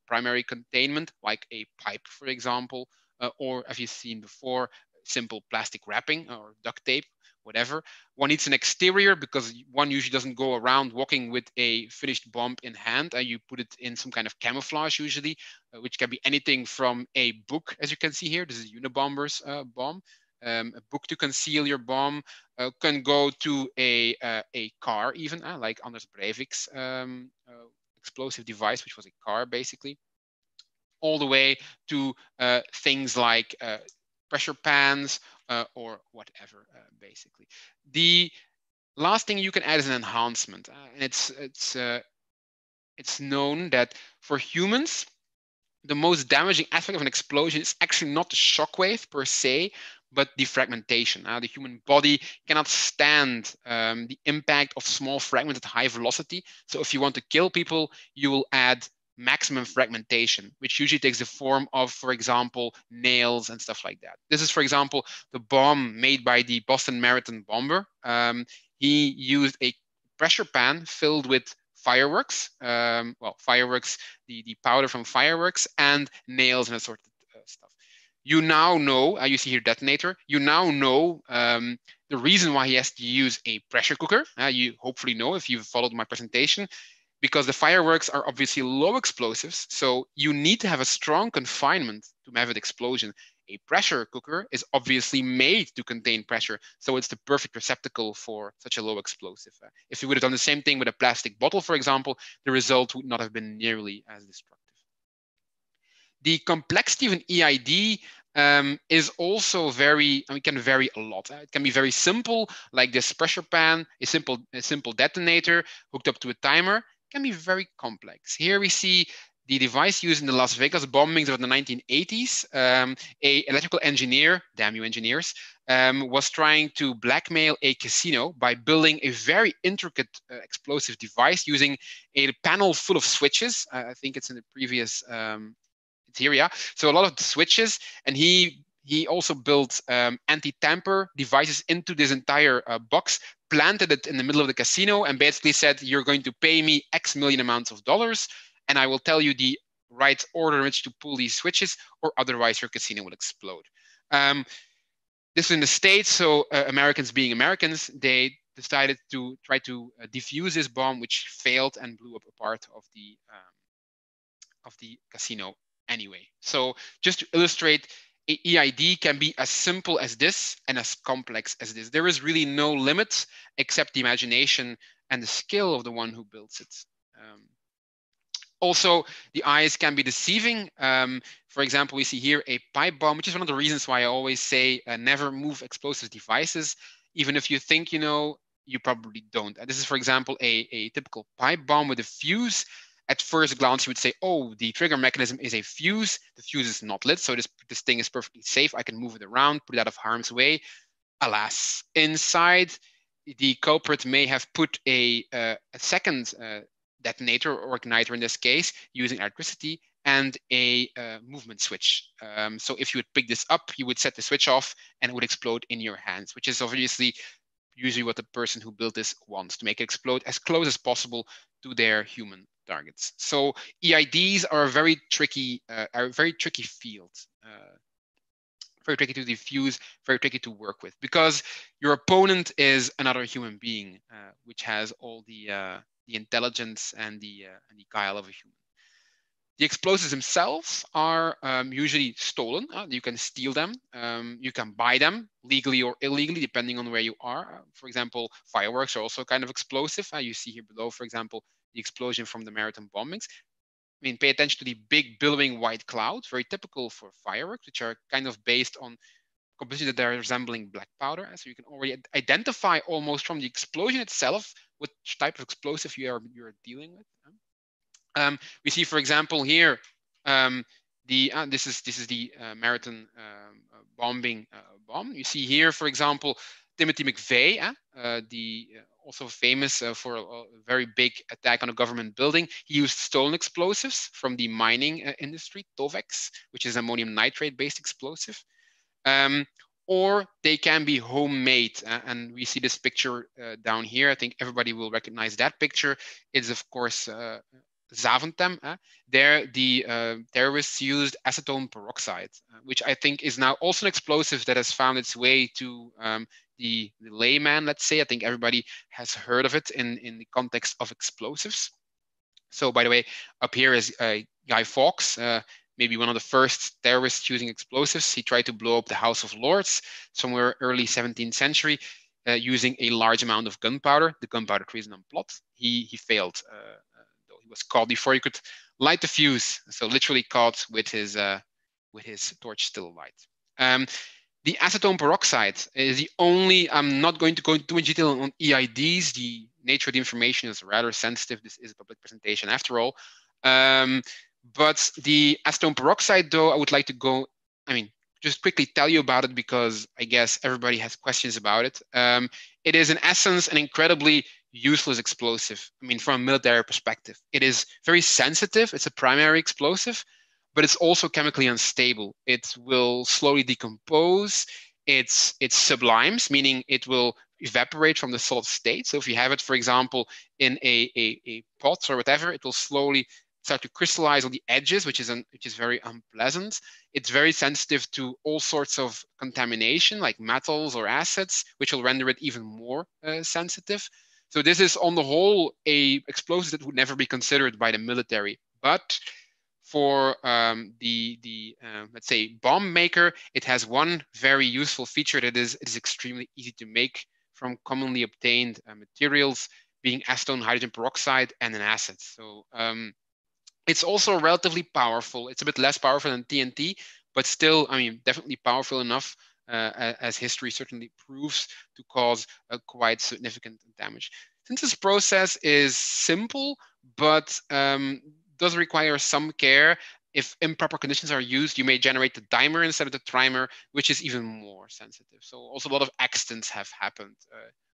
primary containment, like a pipe, for example, or as you've seen before, simple plastic wrapping or duct tape, whatever. One needs an exterior because one usually doesn't go around walking with a finished bomb in hand. You put it in some kind of camouflage usually, which can be anything from a book, as you can see here. This is Unabomber's bomb, a book to conceal your bomb. Can go to a car even, like Anders Breivik's explosive device, which was a car basically, all the way to things like pressure pans or whatever, basically. The last thing you can add is an enhancement. And it's known that for humans, the most damaging aspect of an explosion is actually not the shockwave per se, but defragmentation. The human body cannot stand the impact of small fragments at high velocity. So if you want to kill people, you will add maximum fragmentation, which usually takes the form of, for example, nails and stuff like that. This is, for example, the bomb made by the Boston Marathon bomber. He used a pressure pan filled with fireworks, the powder from fireworks, and nails and assorted stuff. You now know, you see here detonator, you now know the reason why he has to use a pressure cooker. You hopefully know if you've followed my presentation, because the fireworks are obviously low explosives. So you need to have a strong confinement to have an explosion. A pressure cooker is obviously made to contain pressure. So it's the perfect receptacle for such a low explosive. If you would have done the same thing with a plastic bottle, for example, the result would not have been nearly as destructive. The complexity of an EID is also can vary a lot. It can be very simple, like this pressure pan, a simple detonator hooked up to a timer. Can be very complex. Here we see the device used in the Las Vegas bombings of the 1980s. A electrical engineer, damn you engineers, was trying to blackmail a casino by building a very intricate explosive device using a panel full of switches. I think it's in the previous theory. Yeah. So a lot of the switches, and he also built anti-tamper devices into this entire box, planted it in the middle of the casino, and basically said, you're going to pay me X million amounts of dollars, and I will tell you the right order in which to pull these switches, or otherwise your casino will explode. This is in the States, so Americans being Americans, they decided to try to defuse this bomb, which failed and blew up a part of the casino anyway. So just to illustrate, an EID can be as simple as this and as complex as this. There is really no limit except the imagination and the skill of the one who builds it. Also, the eyes can be deceiving. For example, we see here a pipe bomb, which is one of the reasons why I always say never move explosive devices. Even if you think you know, you probably don't. This is, for example, a typical pipe bomb with a fuse. At first glance, you would say, oh, the trigger mechanism is a fuse. The fuse is not lit, so this thing is perfectly safe. I can move it around, put it out of harm's way. Alas, inside, the culprit may have put a second detonator or igniter in this case, using electricity, and a movement switch. So if you would pick this up, you would set the switch off and it would explode in your hands, which is obviously usually what the person who built this wants, to make it explode as close as possible to their human targets. So EIDs are a very tricky field. Very tricky to diffuse, very tricky to work with, because your opponent is another human being, which has all the intelligence and the guile of a human. The explosives themselves are usually stolen. You can steal them. You can buy them legally or illegally, depending on where you are. For example, fireworks are also kind of explosive. You see here below, for example, the explosion from the Marathon bombings. I mean, pay attention to the big billowing white clouds, very typical for fireworks, which are kind of based on compositions that they're resembling black powder. So you can already identify almost from the explosion itself what type of explosive you're dealing with. We see, for example, here this is the Marathon bombing bomb. You see here, for example, Timothy McVeigh, also famous for a very big attack on a government building. He used stolen explosives from the mining industry, Tovex, which is ammonium nitrate-based explosive. Or they can be homemade. And we see this picture down here. I think everybody will recognize that picture. It's, of course, Zaventem. There, the terrorists used acetone peroxide, which I think is now also an explosive that has found its way to the layman, let's say. I think everybody has heard of it in the context of explosives. So, by the way, up here is Guy Fawkes, maybe one of the first terrorists using explosives. He tried to blow up the House of Lords somewhere early 17th century using a large amount of gunpowder, the gunpowder treason and plot. He failed. He was caught before he could light the fuse, so literally caught with his torch still alight. The acetone peroxide is the only, I'm not going to go into too much detail on EIDs. The nature of the information is rather sensitive. This is a public presentation after all. But the acetone peroxide, though, I would like to go, just quickly tell you about it, because I guess everybody has questions about it. It is in essence an incredibly useless explosive. I mean, from a military perspective, it is very sensitive. It's a primary explosive, but it's also chemically unstable. It will slowly decompose. It sublimes, meaning it will evaporate from the solid state. So if you have it, for example, in a pot or whatever, it will slowly start to crystallize on the edges, which is very unpleasant. It's very sensitive to all sorts of contamination, like metals or acids, which will render it even more sensitive. So this is, on the whole, a explosive that would never be considered by the military, but for the let's say bomb maker, it has one very useful feature that is it is extremely easy to make from commonly obtained materials, being acetone, hydrogen peroxide, and an acid. So it's also relatively powerful. It's a bit less powerful than TNT, but still, definitely powerful enough, as history certainly proves, to cause quite significant damage. Since this process is simple, but does require some care. If improper conditions are used, you may generate the dimer instead of the trimer, which is even more sensitive. So also a lot of accidents have happened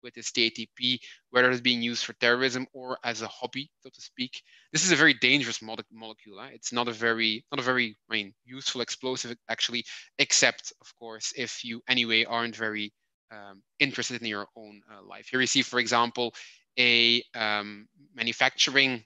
with this TATP, whether it's being used for terrorism or as a hobby, so to speak. This is a very dangerous molecule. It's not a very useful explosive, actually, except, of course, if you anyway aren't very interested in your own life. Here you see, for example, a manufacturing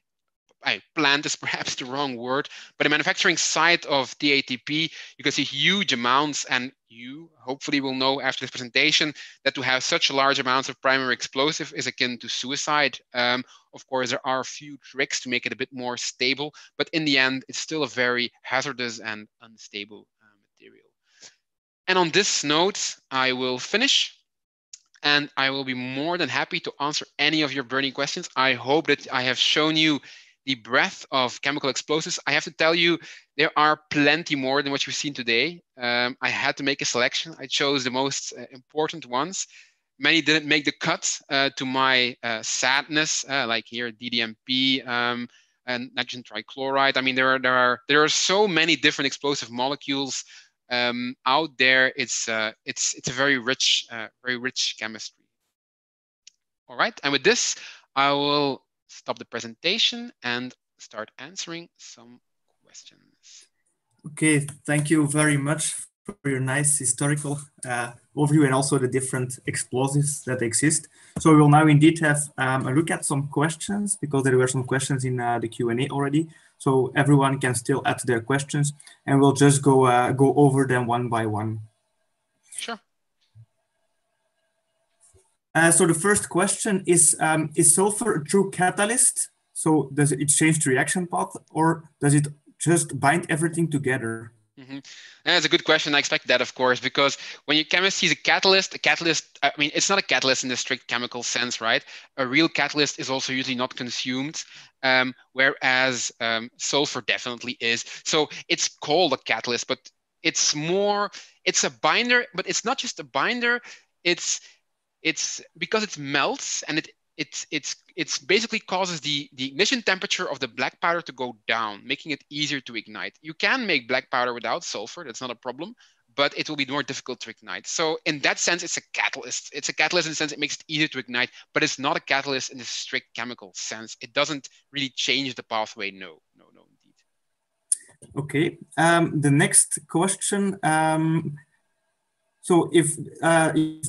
plant is perhaps the wrong word, but the manufacturing site of TATP, you can see huge amounts, and you hopefully will know after this presentation that to have such large amounts of primary explosive is akin to suicide. Of course, there are a few tricks to make it a bit more stable, but in the end, it's still a very hazardous and unstable material. And on this note, I will finish. And I will be more than happy to answer any of your burning questions. I hope that I have shown you the breadth of chemical explosives. I have to tell you, there are plenty more than what you've seen today. I had to make a selection. I chose the most important ones. Many didn't make the cut, to my sadness, like here, DDMP and nitrogen trichloride. There are so many different explosive molecules out there. It's a very rich chemistry. All right, and with this, I will stop the presentation and start answering some questions. Okay, thank you very much for your nice historical overview and also the different explosives that exist. So we will now indeed have a look at some questions, because there were some questions in the Q&A already. So everyone can still add their questions, and we'll just go over them one by one. Sure. So the first question is sulfur a true catalyst? So does it change the reaction path, or does it just bind everything together? Mm-hmm. That's a good question. I expect that, of course, because when your chemist sees a catalyst, I mean, it's not a catalyst in the strict chemical sense, right? A real catalyst is also usually not consumed, whereas sulfur definitely is. So it's called a catalyst, but it's more, it's a binder, but it's not just a binder. It's because it melts, and it's basically causes the ignition temperature of the black powder to go down, making it easier to ignite. You can make black powder without sulfur, that's not a problem, but it will be more difficult to ignite. So in that sense, it's a catalyst. It's a catalyst in the sense it makes it easier to ignite, but it's not a catalyst in the strict chemical sense. It doesn't really change the pathway, no, indeed. Okay, the next question. So if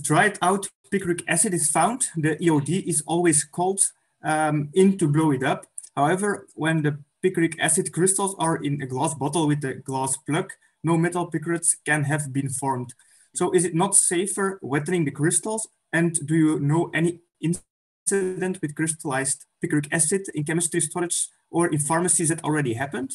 dried out picric acid is found, the EOD is always called in to blow it up. However, when the picric acid crystals are in a glass bottle with a glass plug, no metal picrites can have been formed. So is it not safer wetting the crystals? And do you know any incident with crystallized picric acid in chemistry storage or in pharmacies that already happened?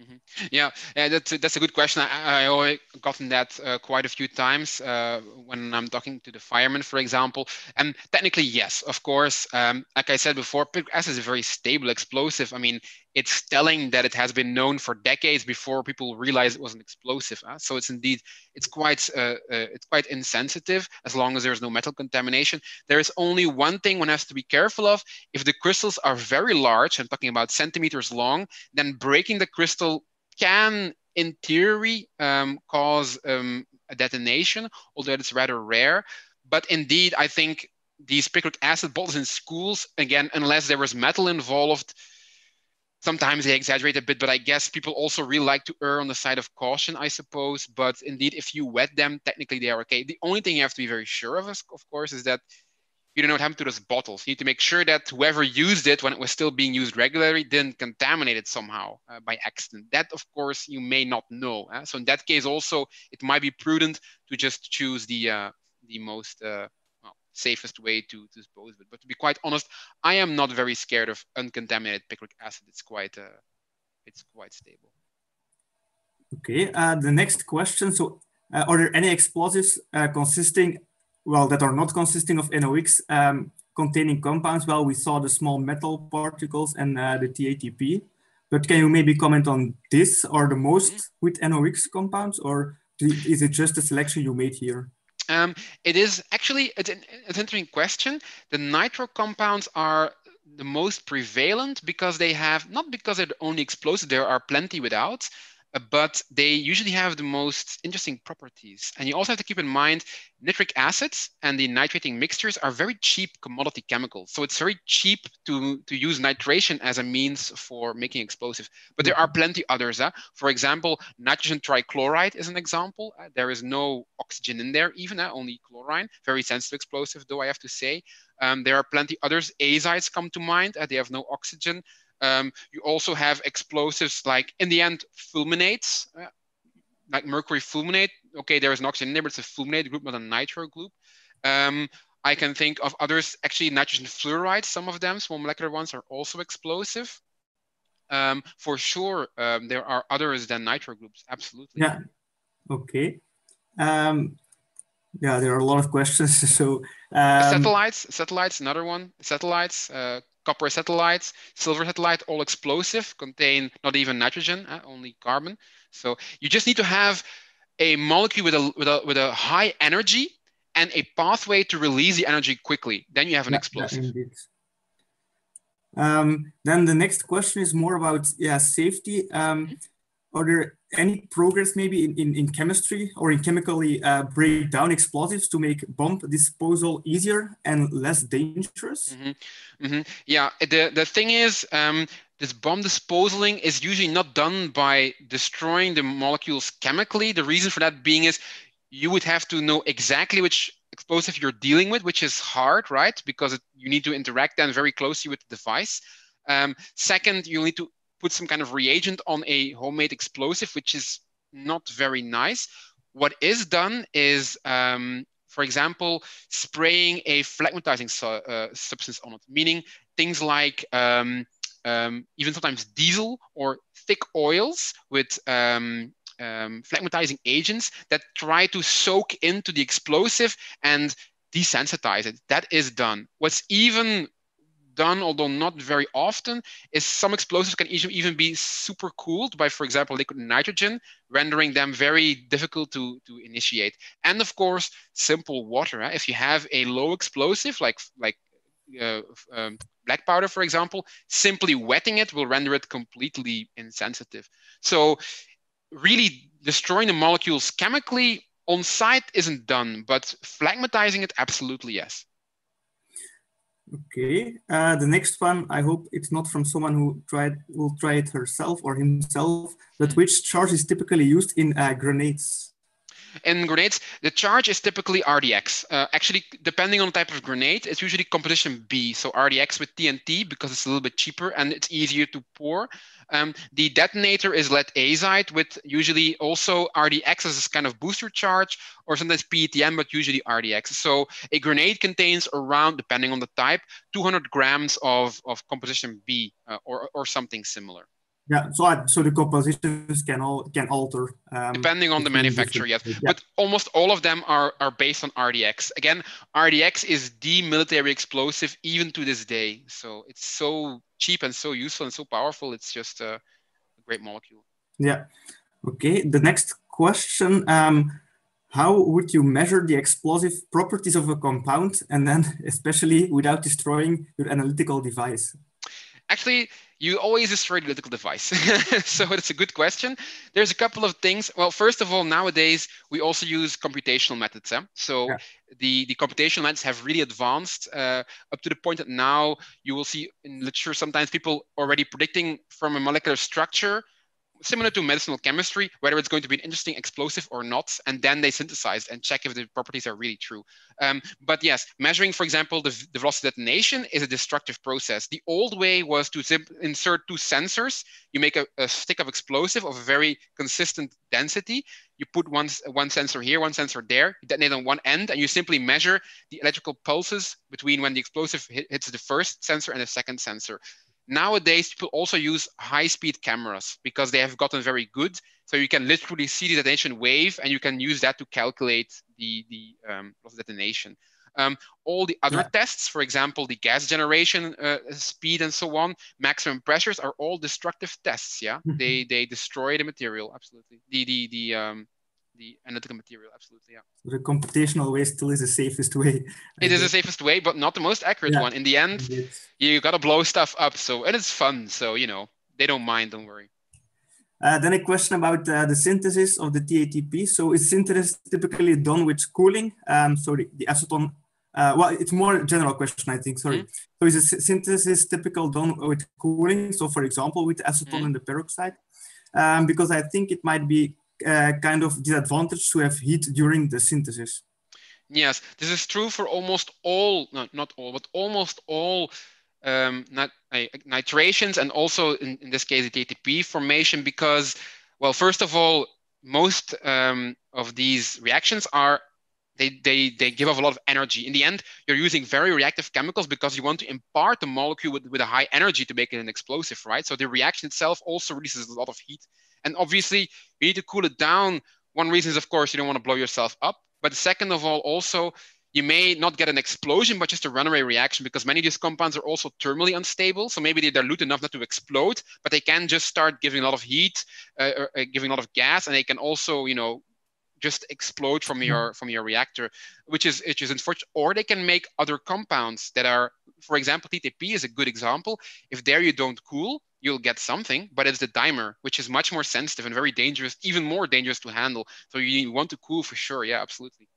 Mm-hmm. Yeah, that's a good question. I already gotten that quite a few times when I'm talking to the firemen, for example. And technically, yes, of course. Like I said before, picric acid is a very stable explosive. I mean, it's telling that it has been known for decades before people realized it was an explosive. So it's indeed, it's quite insensitive as long as there's no metal contamination. There is only one thing one has to be careful of. If the crystals are very large, I'm talking about centimeters long, then breaking the crystal can, in theory, cause a detonation, although it's rather rare. But indeed, I think these picric acid bottles in schools, again, unless there was metal involved, sometimes they exaggerate a bit, but I guess people also really like to err on the side of caution, I suppose. But indeed, if you wet them, technically they are okay. The only thing you have to be very sure of, course, is that you don't know what happened to those bottles. You need to make sure that whoever used it when it was still being used regularly didn't contaminate it somehow by accident. That, of course, you may not know. So in that case, also, it might be prudent to just choose the most safest way to dispose of it. But to be quite honest, I am not very scared of uncontaminated picric acid. It's quite stable. Okay, the next question. So are there any explosives that are not consisting of NOx containing compounds? Well, we saw the small metal particles and the TATP, but can you maybe comment on this or the most with NOx compounds, or is it just a selection you made here? It is actually, it's an interesting question. The nitro compounds are the most prevalent because they have, not because they're the only explosive, there are plenty without, but they usually have the most interesting properties. And you also have to keep in mind, nitric acids and the nitrating mixtures are very cheap commodity chemicals. So it's very cheap to use nitration as a means for making explosives. But there are plenty others. For example, nitrogen trichloride is an example. There is no oxygen in there, even only chlorine. Very sensitive explosive, though, I have to say. There are plenty others. Azides come to mind. They have no oxygen. You also have explosives like, in the end, fulminates, like mercury fulminate. Okay, there is an oxygen in there, but it's a fulminate group, not a nitro group. I can think of others, actually nitrogen fluoride, some of them, small molecular ones, are also explosive. For sure, there are others than nitro groups, absolutely. Yeah, okay. Yeah, there are a lot of questions, so. Satellites, another one, satellites. Copper satellites, silver satellite, all explosive, contain not even nitrogen, only carbon. So you just need to have a molecule with a high energy and a pathway to release the energy quickly. Then you have an explosive. Then the next question is more about safety. Are there any progress maybe in chemistry or in chemically break down explosives to make bomb disposal easier and less dangerous? Mm-hmm. Mm-hmm. Yeah, the thing is This bomb disposaling is usually not done by destroying the molecules chemically. The reason for that being is you would have to know exactly which explosive you're dealing with, which is hard, right? Because you need to interact then very closely with the device. Second, you need to put some kind of reagent on a homemade explosive, which is not very nice. What is done is, for example, spraying a phlegmatizing substance on it, meaning things like even sometimes diesel or thick oils with phlegmatizing agents that try to soak into the explosive and desensitize it. That is done. What's even done, although not very often, is some explosives can even be super cooled by, for example, liquid nitrogen, rendering them very difficult to initiate. And of course, simple water. Right? If you have a low explosive like black powder, for example, simply wetting it will render it completely insensitive. So really destroying the molecules chemically on site isn't done, but phlegmatizing it, absolutely, yes. Okay, the next one, I hope it's not from someone who will try it herself or himself, but which charge is typically used in grenades? In grenades, the charge is typically RDX. Actually, depending on the type of grenade, it's usually composition B. So RDX with TNT because it's a little bit cheaper and it's easier to pour. The detonator is lead azide with usually also RDX as a kind of booster charge, or sometimes PETM, but usually RDX. So a grenade contains around, depending on the type, 200 grams of composition B or something similar. Yeah, so the compositions can alter. Depending on the manufacturer, yes. Yeah. But almost all of them are based on RDX. Again, RDX is the military explosive even to this day. So it's so cheap and so useful and so powerful. It's just a great molecule. Yeah. Okay, the next question. How would you measure the explosive properties of a compound and then especially without destroying your analytical device? Actually, you always destroy the analytical device. So it's a good question. There's a couple of things. Well, first of all, nowadays, we also use computational methods. Huh? So yeah. The computational methods have really advanced up to the point that now you will see in literature sometimes people already predicting from a molecular structure, similar to medicinal chemistry, whether it's going to be an interesting explosive or not, and then they synthesize and check if the properties are really true. But yes, measuring, for example, the velocity detonation is a destructive process. The old way was to insert two sensors. You make a stick of explosive of a very consistent density. You put one sensor here, one sensor there, you detonate on one end, and you simply measure the electrical pulses between when the explosive hits the first sensor and the second sensor. Nowadays, people also use high-speed cameras because they have gotten very good. So you can literally see the detonation wave, and you can use that to calculate the detonation. All the other tests, for example, the gas generation speed and so on, maximum pressures are all destructive tests. Yeah, they destroy the material, absolutely. The analytical material, absolutely, yeah. The computational way still is the safest way. It is the safest way, but not the most accurate one. In the end, you gotta blow stuff up. So, and it's fun. So, you know, they don't mind, don't worry. Then a question about the synthesis of the TATP. So is synthesis typically done with cooling? The acetone, well, it's more a general question, I think, sorry. So is the synthesis typically done with cooling? So for example, with acetone and the peroxide, because I think it might be kind of disadvantage to have heat during the synthesis. Yes, this is true for almost all, not all, but almost all nitrations, and also in this case, the TATP formation, because, well, first of all, most of these reactions are, they give off a lot of energy. In the end, you're using very reactive chemicals because you want to impart the molecule with a high energy to make it an explosive, right? So the reaction itself also releases a lot of heat. And obviously, you need to cool it down. One reason is, of course, you don't want to blow yourself up. But second of all, also, you may not get an explosion, but just a runaway reaction, because many of these compounds are also thermally unstable. So maybe they dilute enough not to explode, but they can just start giving a lot of heat, giving a lot of gas, and they can also, you know, just explode from your reactor, which is unfortunate. Or they can make other compounds that are, for example, TTP is a good example. If there you don't cool, you'll get something, but it's the dimer, which is much more sensitive and very dangerous, even more dangerous to handle. So you want to cool for sure. Yeah, absolutely.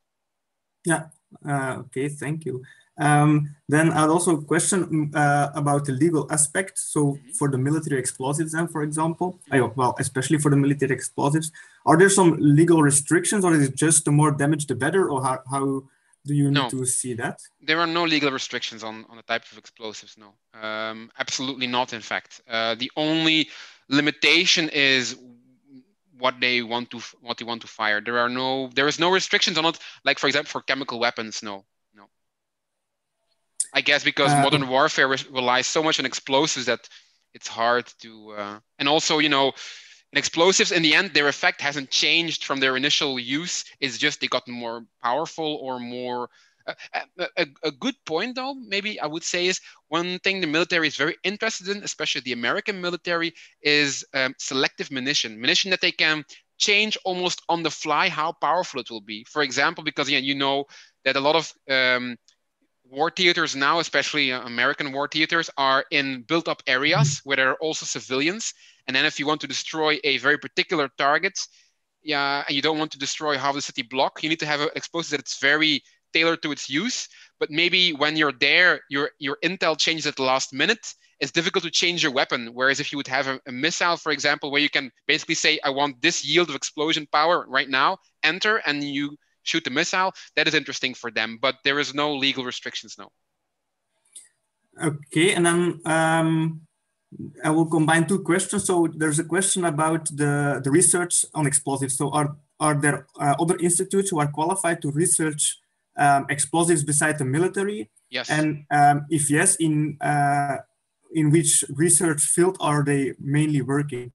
Yeah. Okay, thank you. Then I'd also question about the legal aspect. So for the military explosives then, for example, well, especially for the military explosives, are there some legal restrictions, or is it just the more damage, the better? Or how do you need to see that? There are no legal restrictions on the type of explosives, no. Absolutely not, in fact. The only limitation is what they want to fire. There is no restrictions on it. Like, for example, for chemical weapons, no. I guess because modern warfare relies so much on explosives that it's hard to. And also, you know, in explosives, in the end, their effect hasn't changed from their initial use. It's just they got more powerful or more. A good point, though, maybe I would say, is one thing the military is very interested in, especially the American military, is selective munition that they can change almost on the fly how powerful it will be. For example, because you know that a lot of war theaters now, especially American war theaters, are in built-up areas where there are also civilians. And then if you want to destroy a very particular target, and you don't want to destroy half the city block, you need to have an explosive that it's very tailored to its use, but maybe when you're there, your intel changes at the last minute. It's difficult to change your weapon. Whereas if you would have a missile, for example, where you can basically say, I want this yield of explosion power right now, enter, and you shoot the missile, that is interesting for them. But there is no legal restrictions, no. Okay, and then I will combine two questions. So there's a question about the research on explosives. So are there other institutes who are qualified to research explosives beside the military? Yes. And if yes, in which research field are they mainly working?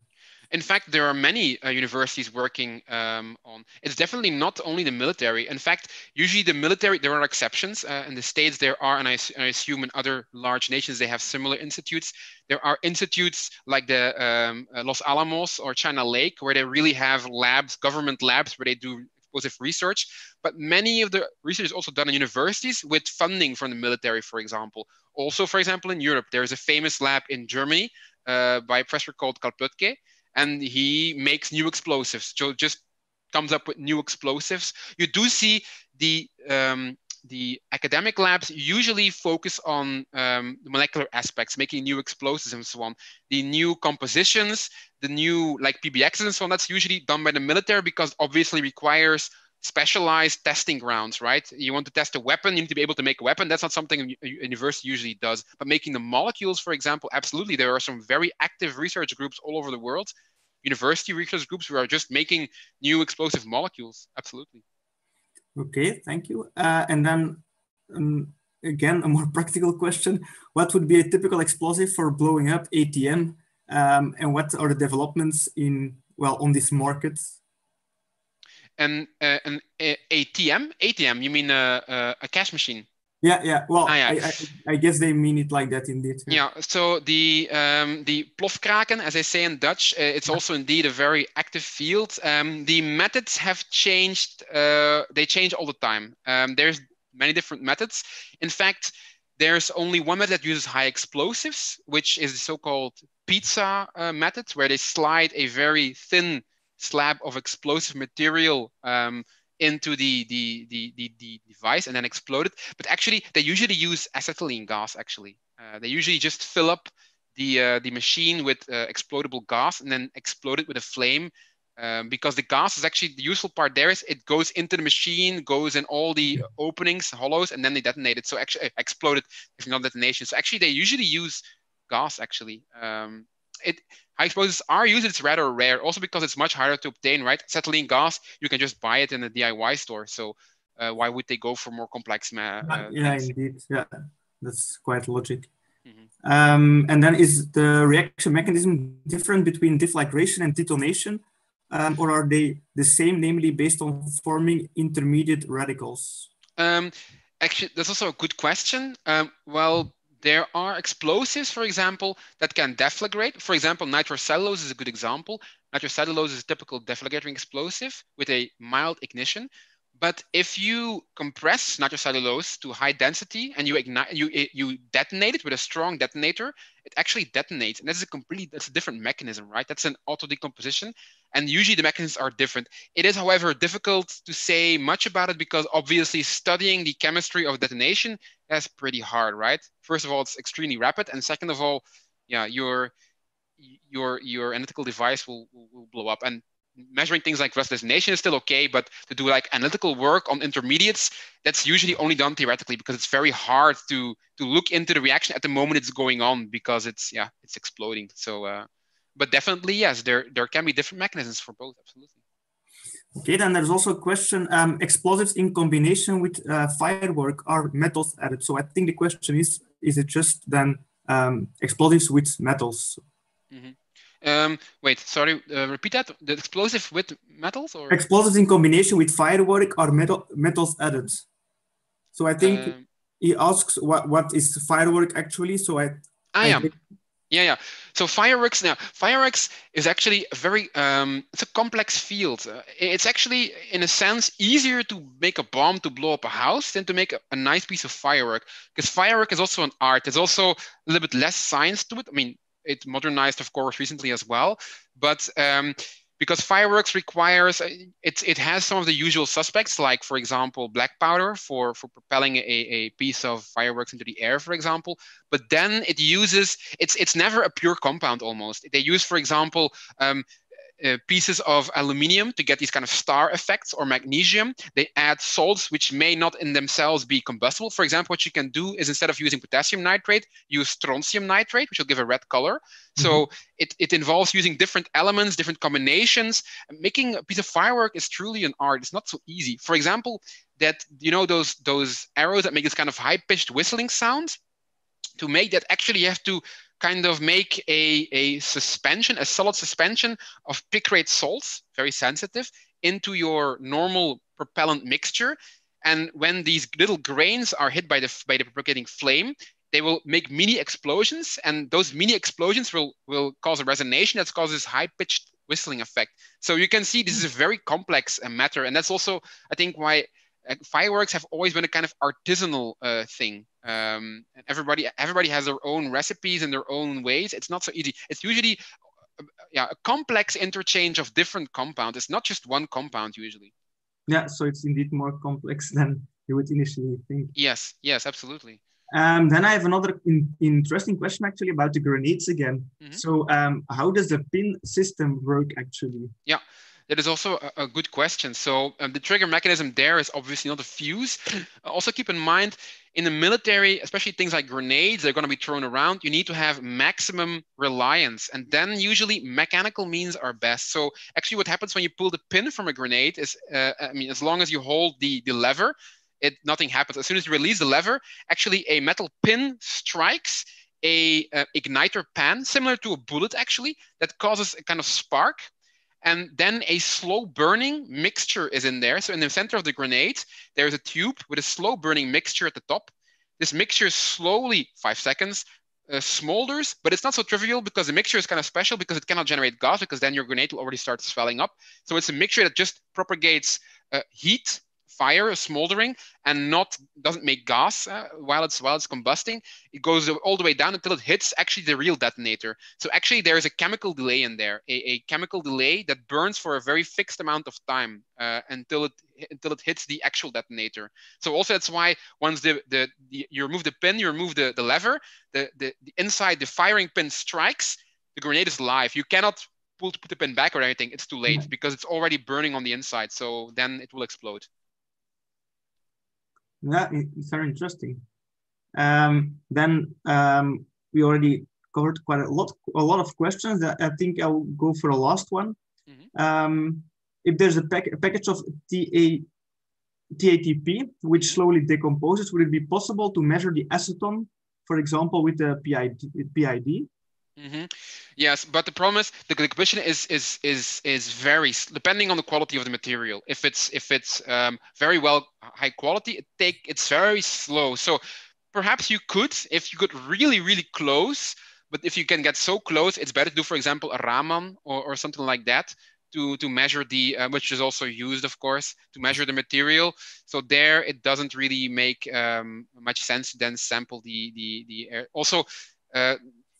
In fact, there are many universities working on. It's definitely not only the military. In fact, usually the military, there are exceptions. In the States there are, and I assume in other large nations, they have similar institutes. There are institutes like the Los Alamos or China Lake, where they really have labs, government labs, where they do explosive research, but many of the research is also done in universities with funding from the military, for example. Also, for example, in Europe, there is a famous lab in Germany by a professor called Kalpötke, and he makes new explosives. So just comes up with new explosives. You do see the academic labs usually focus on the molecular aspects, making new explosives and so on. The new compositions, the new like PBXs and so on, that's usually done by the military because obviously requires specialized testing grounds, right? You want to test a weapon, you need to be able to make a weapon. That's not something a university usually does. But making the molecules, for example, absolutely. There are some very active research groups all over the world, university research groups who are just making new explosive molecules, absolutely. Okay, thank you. And then, again, a more practical question. What would be a typical explosive for blowing up ATM? And what are the developments in, well, on this market? And an ATM? ATM, you mean a cash machine? Yeah, yeah. Well, I guess they mean it like that indeed. Yeah, so the plofkraken, as I say in Dutch, it's also indeed a very active field. The methods have changed. They change all the time. There's many different methods. In fact, there's only one method that uses high explosives, which is the so-called pizza method, where they slide a very thin slab of explosive material into the device and then explode it. But actually, they usually use acetylene gas, actually. They usually just fill up the machine with explodable gas and then explode it with a flame, because the gas is actually, the useful part there is it goes into the machine, goes in all the openings, hollows, and then they detonate it. So actually, explode it, if not detonation. So actually, they usually use gas, actually. High explosives are used. It's rather rare, also because it's much harder to obtain, right? Acetylene gas, you can just buy it in a DIY store. So why would they go for more complex? Yeah, indeed. Yeah, that's quite logic. Mm-hmm. And then is the reaction mechanism different between deflagration and detonation? Or are they the same, namely based on forming intermediate radicals? Actually, that's also a good question. Well, there are explosives, for example, that can deflagrate. For example, nitrocellulose is a good example. Nitrocellulose is a typical deflagrating explosive with a mild ignition. But if you compress nitrocellulose to high density and you detonate it with a strong detonator, it actually detonates. And that's a different mechanism, right? That's an auto-decomposition. and usually the mechanisms are different. It is, however, difficult to say much about it because obviously studying the chemistry of detonation is pretty hard, right? First of all, it's extremely rapid, and second of all, yeah, your analytical device will blow up. And measuring things like rust detonation is still okay, but to do like analytical work on intermediates, that's usually only done theoretically because it's very hard to look into the reaction at the moment it's going on because it's, yeah, it's exploding. So, but definitely, yes, there can be different mechanisms for both, absolutely. Okay, then there's also a question, explosives in combination with firework are metals added. So I think the question is it just then explosives with metals? Mm-hmm. Wait, sorry, repeat that. The explosive with metals or? Explosives in combination with firework are metals added. So I think he asks what is firework actually? So Yeah. So fireworks now. Fireworks is actually a very, it's a complex field. It's actually, in a sense, easier to make a bomb to blow up a house than to make a nice piece of firework, because firework is also an art. There's also a little bit less science to it. I mean, it modernized, of course, recently as well, but because fireworks requires, it has some of the usual suspects, like, for example, black powder for propelling a piece of fireworks into the air, for example. But then it uses, it's never a pure compound almost. They use, for example, pieces of aluminium to get these kind of star effects, or magnesium. They add salts which may not in themselves be combustible. For example, what you can do is instead of using potassium nitrate, use strontium nitrate, which will give a red color. Mm-hmm. So it involves using different elements, different combinations. Making a piece of firework is truly an art. It's not so easy. For example, that, you know, those arrows that make this kind of high-pitched whistling sound, to make that actually you have to kind of make a suspension, a solid suspension of picrate salts, very sensitive, into your normal propellant mixture. And when these little grains are hit by the propagating flame, they will make mini explosions. And those mini explosions will cause a resonation that causes high-pitched whistling effect. So you can see this is a very complex matter. And that's also, I think, why fireworks have always been a kind of artisanal thing. And everybody has their own recipes and their own ways. It's not so easy. It's usually a complex interchange of different compounds. It's not just one compound usually. Yeah, so it's indeed more complex than you would initially think. Yes, absolutely. Then I have another interesting question actually about the grenades again. Mm-hmm. So how does the pin system work actually? Yeah. That is also a good question. So the trigger mechanism there is obviously not a fuse. Also keep in mind, in the military, especially things like grenades, they're going to be thrown around. You need to have maximum reliance. And then usually mechanical means are best. So actually what happens when you pull the pin from a grenade is, as long as you hold the lever, nothing happens. As soon as you release the lever, actually a metal pin strikes a igniter pan, similar to a bullet actually, that causes a kind of spark. And then a slow burning mixture is in there. So in the center of the grenade, there is a tube with a slow burning mixture at the top. This mixture slowly, 5 seconds, smolders, but it's not so trivial because the mixture is kind of special because it cannot generate gas because then your grenade will already start swelling up. So it's a mixture that just propagates heat, fire, smoldering, and doesn't make gas while it's combusting. It goes all the way down until it hits actually the real detonator. So actually there is a chemical delay in there, a chemical delay that burns for a very fixed amount of time until it hits the actual detonator. So also that's why once you remove the pin, you remove the lever, the inside the firing pin strikes, the grenade is live. You cannot put the pin back or anything. It's too late because it's already burning on the inside. So then it will explode. Yeah, it's very interesting. Then we already covered quite a lot of questions. I think I'll go for a last one. Mm-hmm. If there's a package of TATP which slowly decomposes, would it be possible to measure the acetone, for example, with the PID? Mm-hmm. Yes, but the problem is the decomposition is varies depending on the quality of the material. If it's very well high quality, it's very slow. So perhaps you could, if you could really close. But if you can get so close, it's better to do, for example, a Raman or something like that to measure the which is also used, of course, to measure the material. So there, it doesn't really make much sense to then sample the air. Also.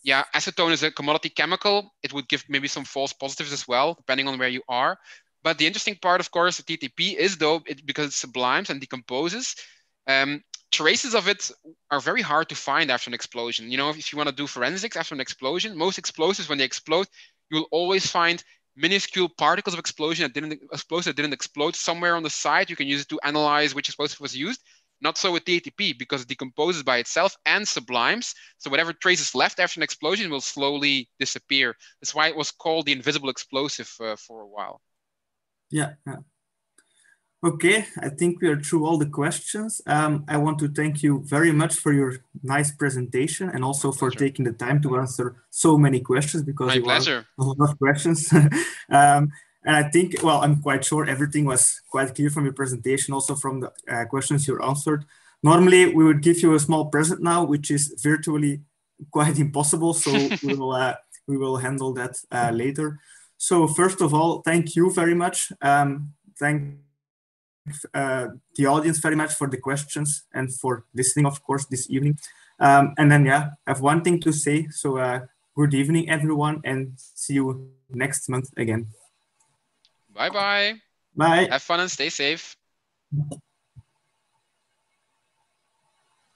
yeah, acetone is a commodity chemical. It would give maybe some false positives as well, depending on where you are. But the interesting part, of course, of TTP is, though, because it sublimes and decomposes, traces of it are very hard to find after an explosion. You know, if you want to do forensics after an explosion, most explosives, when they explode, you'll always find minuscule particles of explosive that didn't explode somewhere on the side. You can use it to analyze which explosive was used. Not so with TATP, because it decomposes by itself and sublimes. So whatever trace is left after an explosion will slowly disappear. That's why it was called the invisible explosive for a while. Yeah. Okay, I think we are through all the questions. I want to thank you very much for your nice presentation and also for taking the time to answer so many questions, because you have a lot of questions. And I think, well, I'm quite sure everything was quite clear from your presentation, also from the questions you answered. Normally, we would give you a small present now, which is virtually quite impossible. So we will handle that later. So first of all, thank you very much. Thank the audience very much for the questions and for listening, of course, this evening. And then, yeah, I have one thing to say. So good evening, everyone, and see you next month again. Bye-bye. Bye. Have fun and stay safe.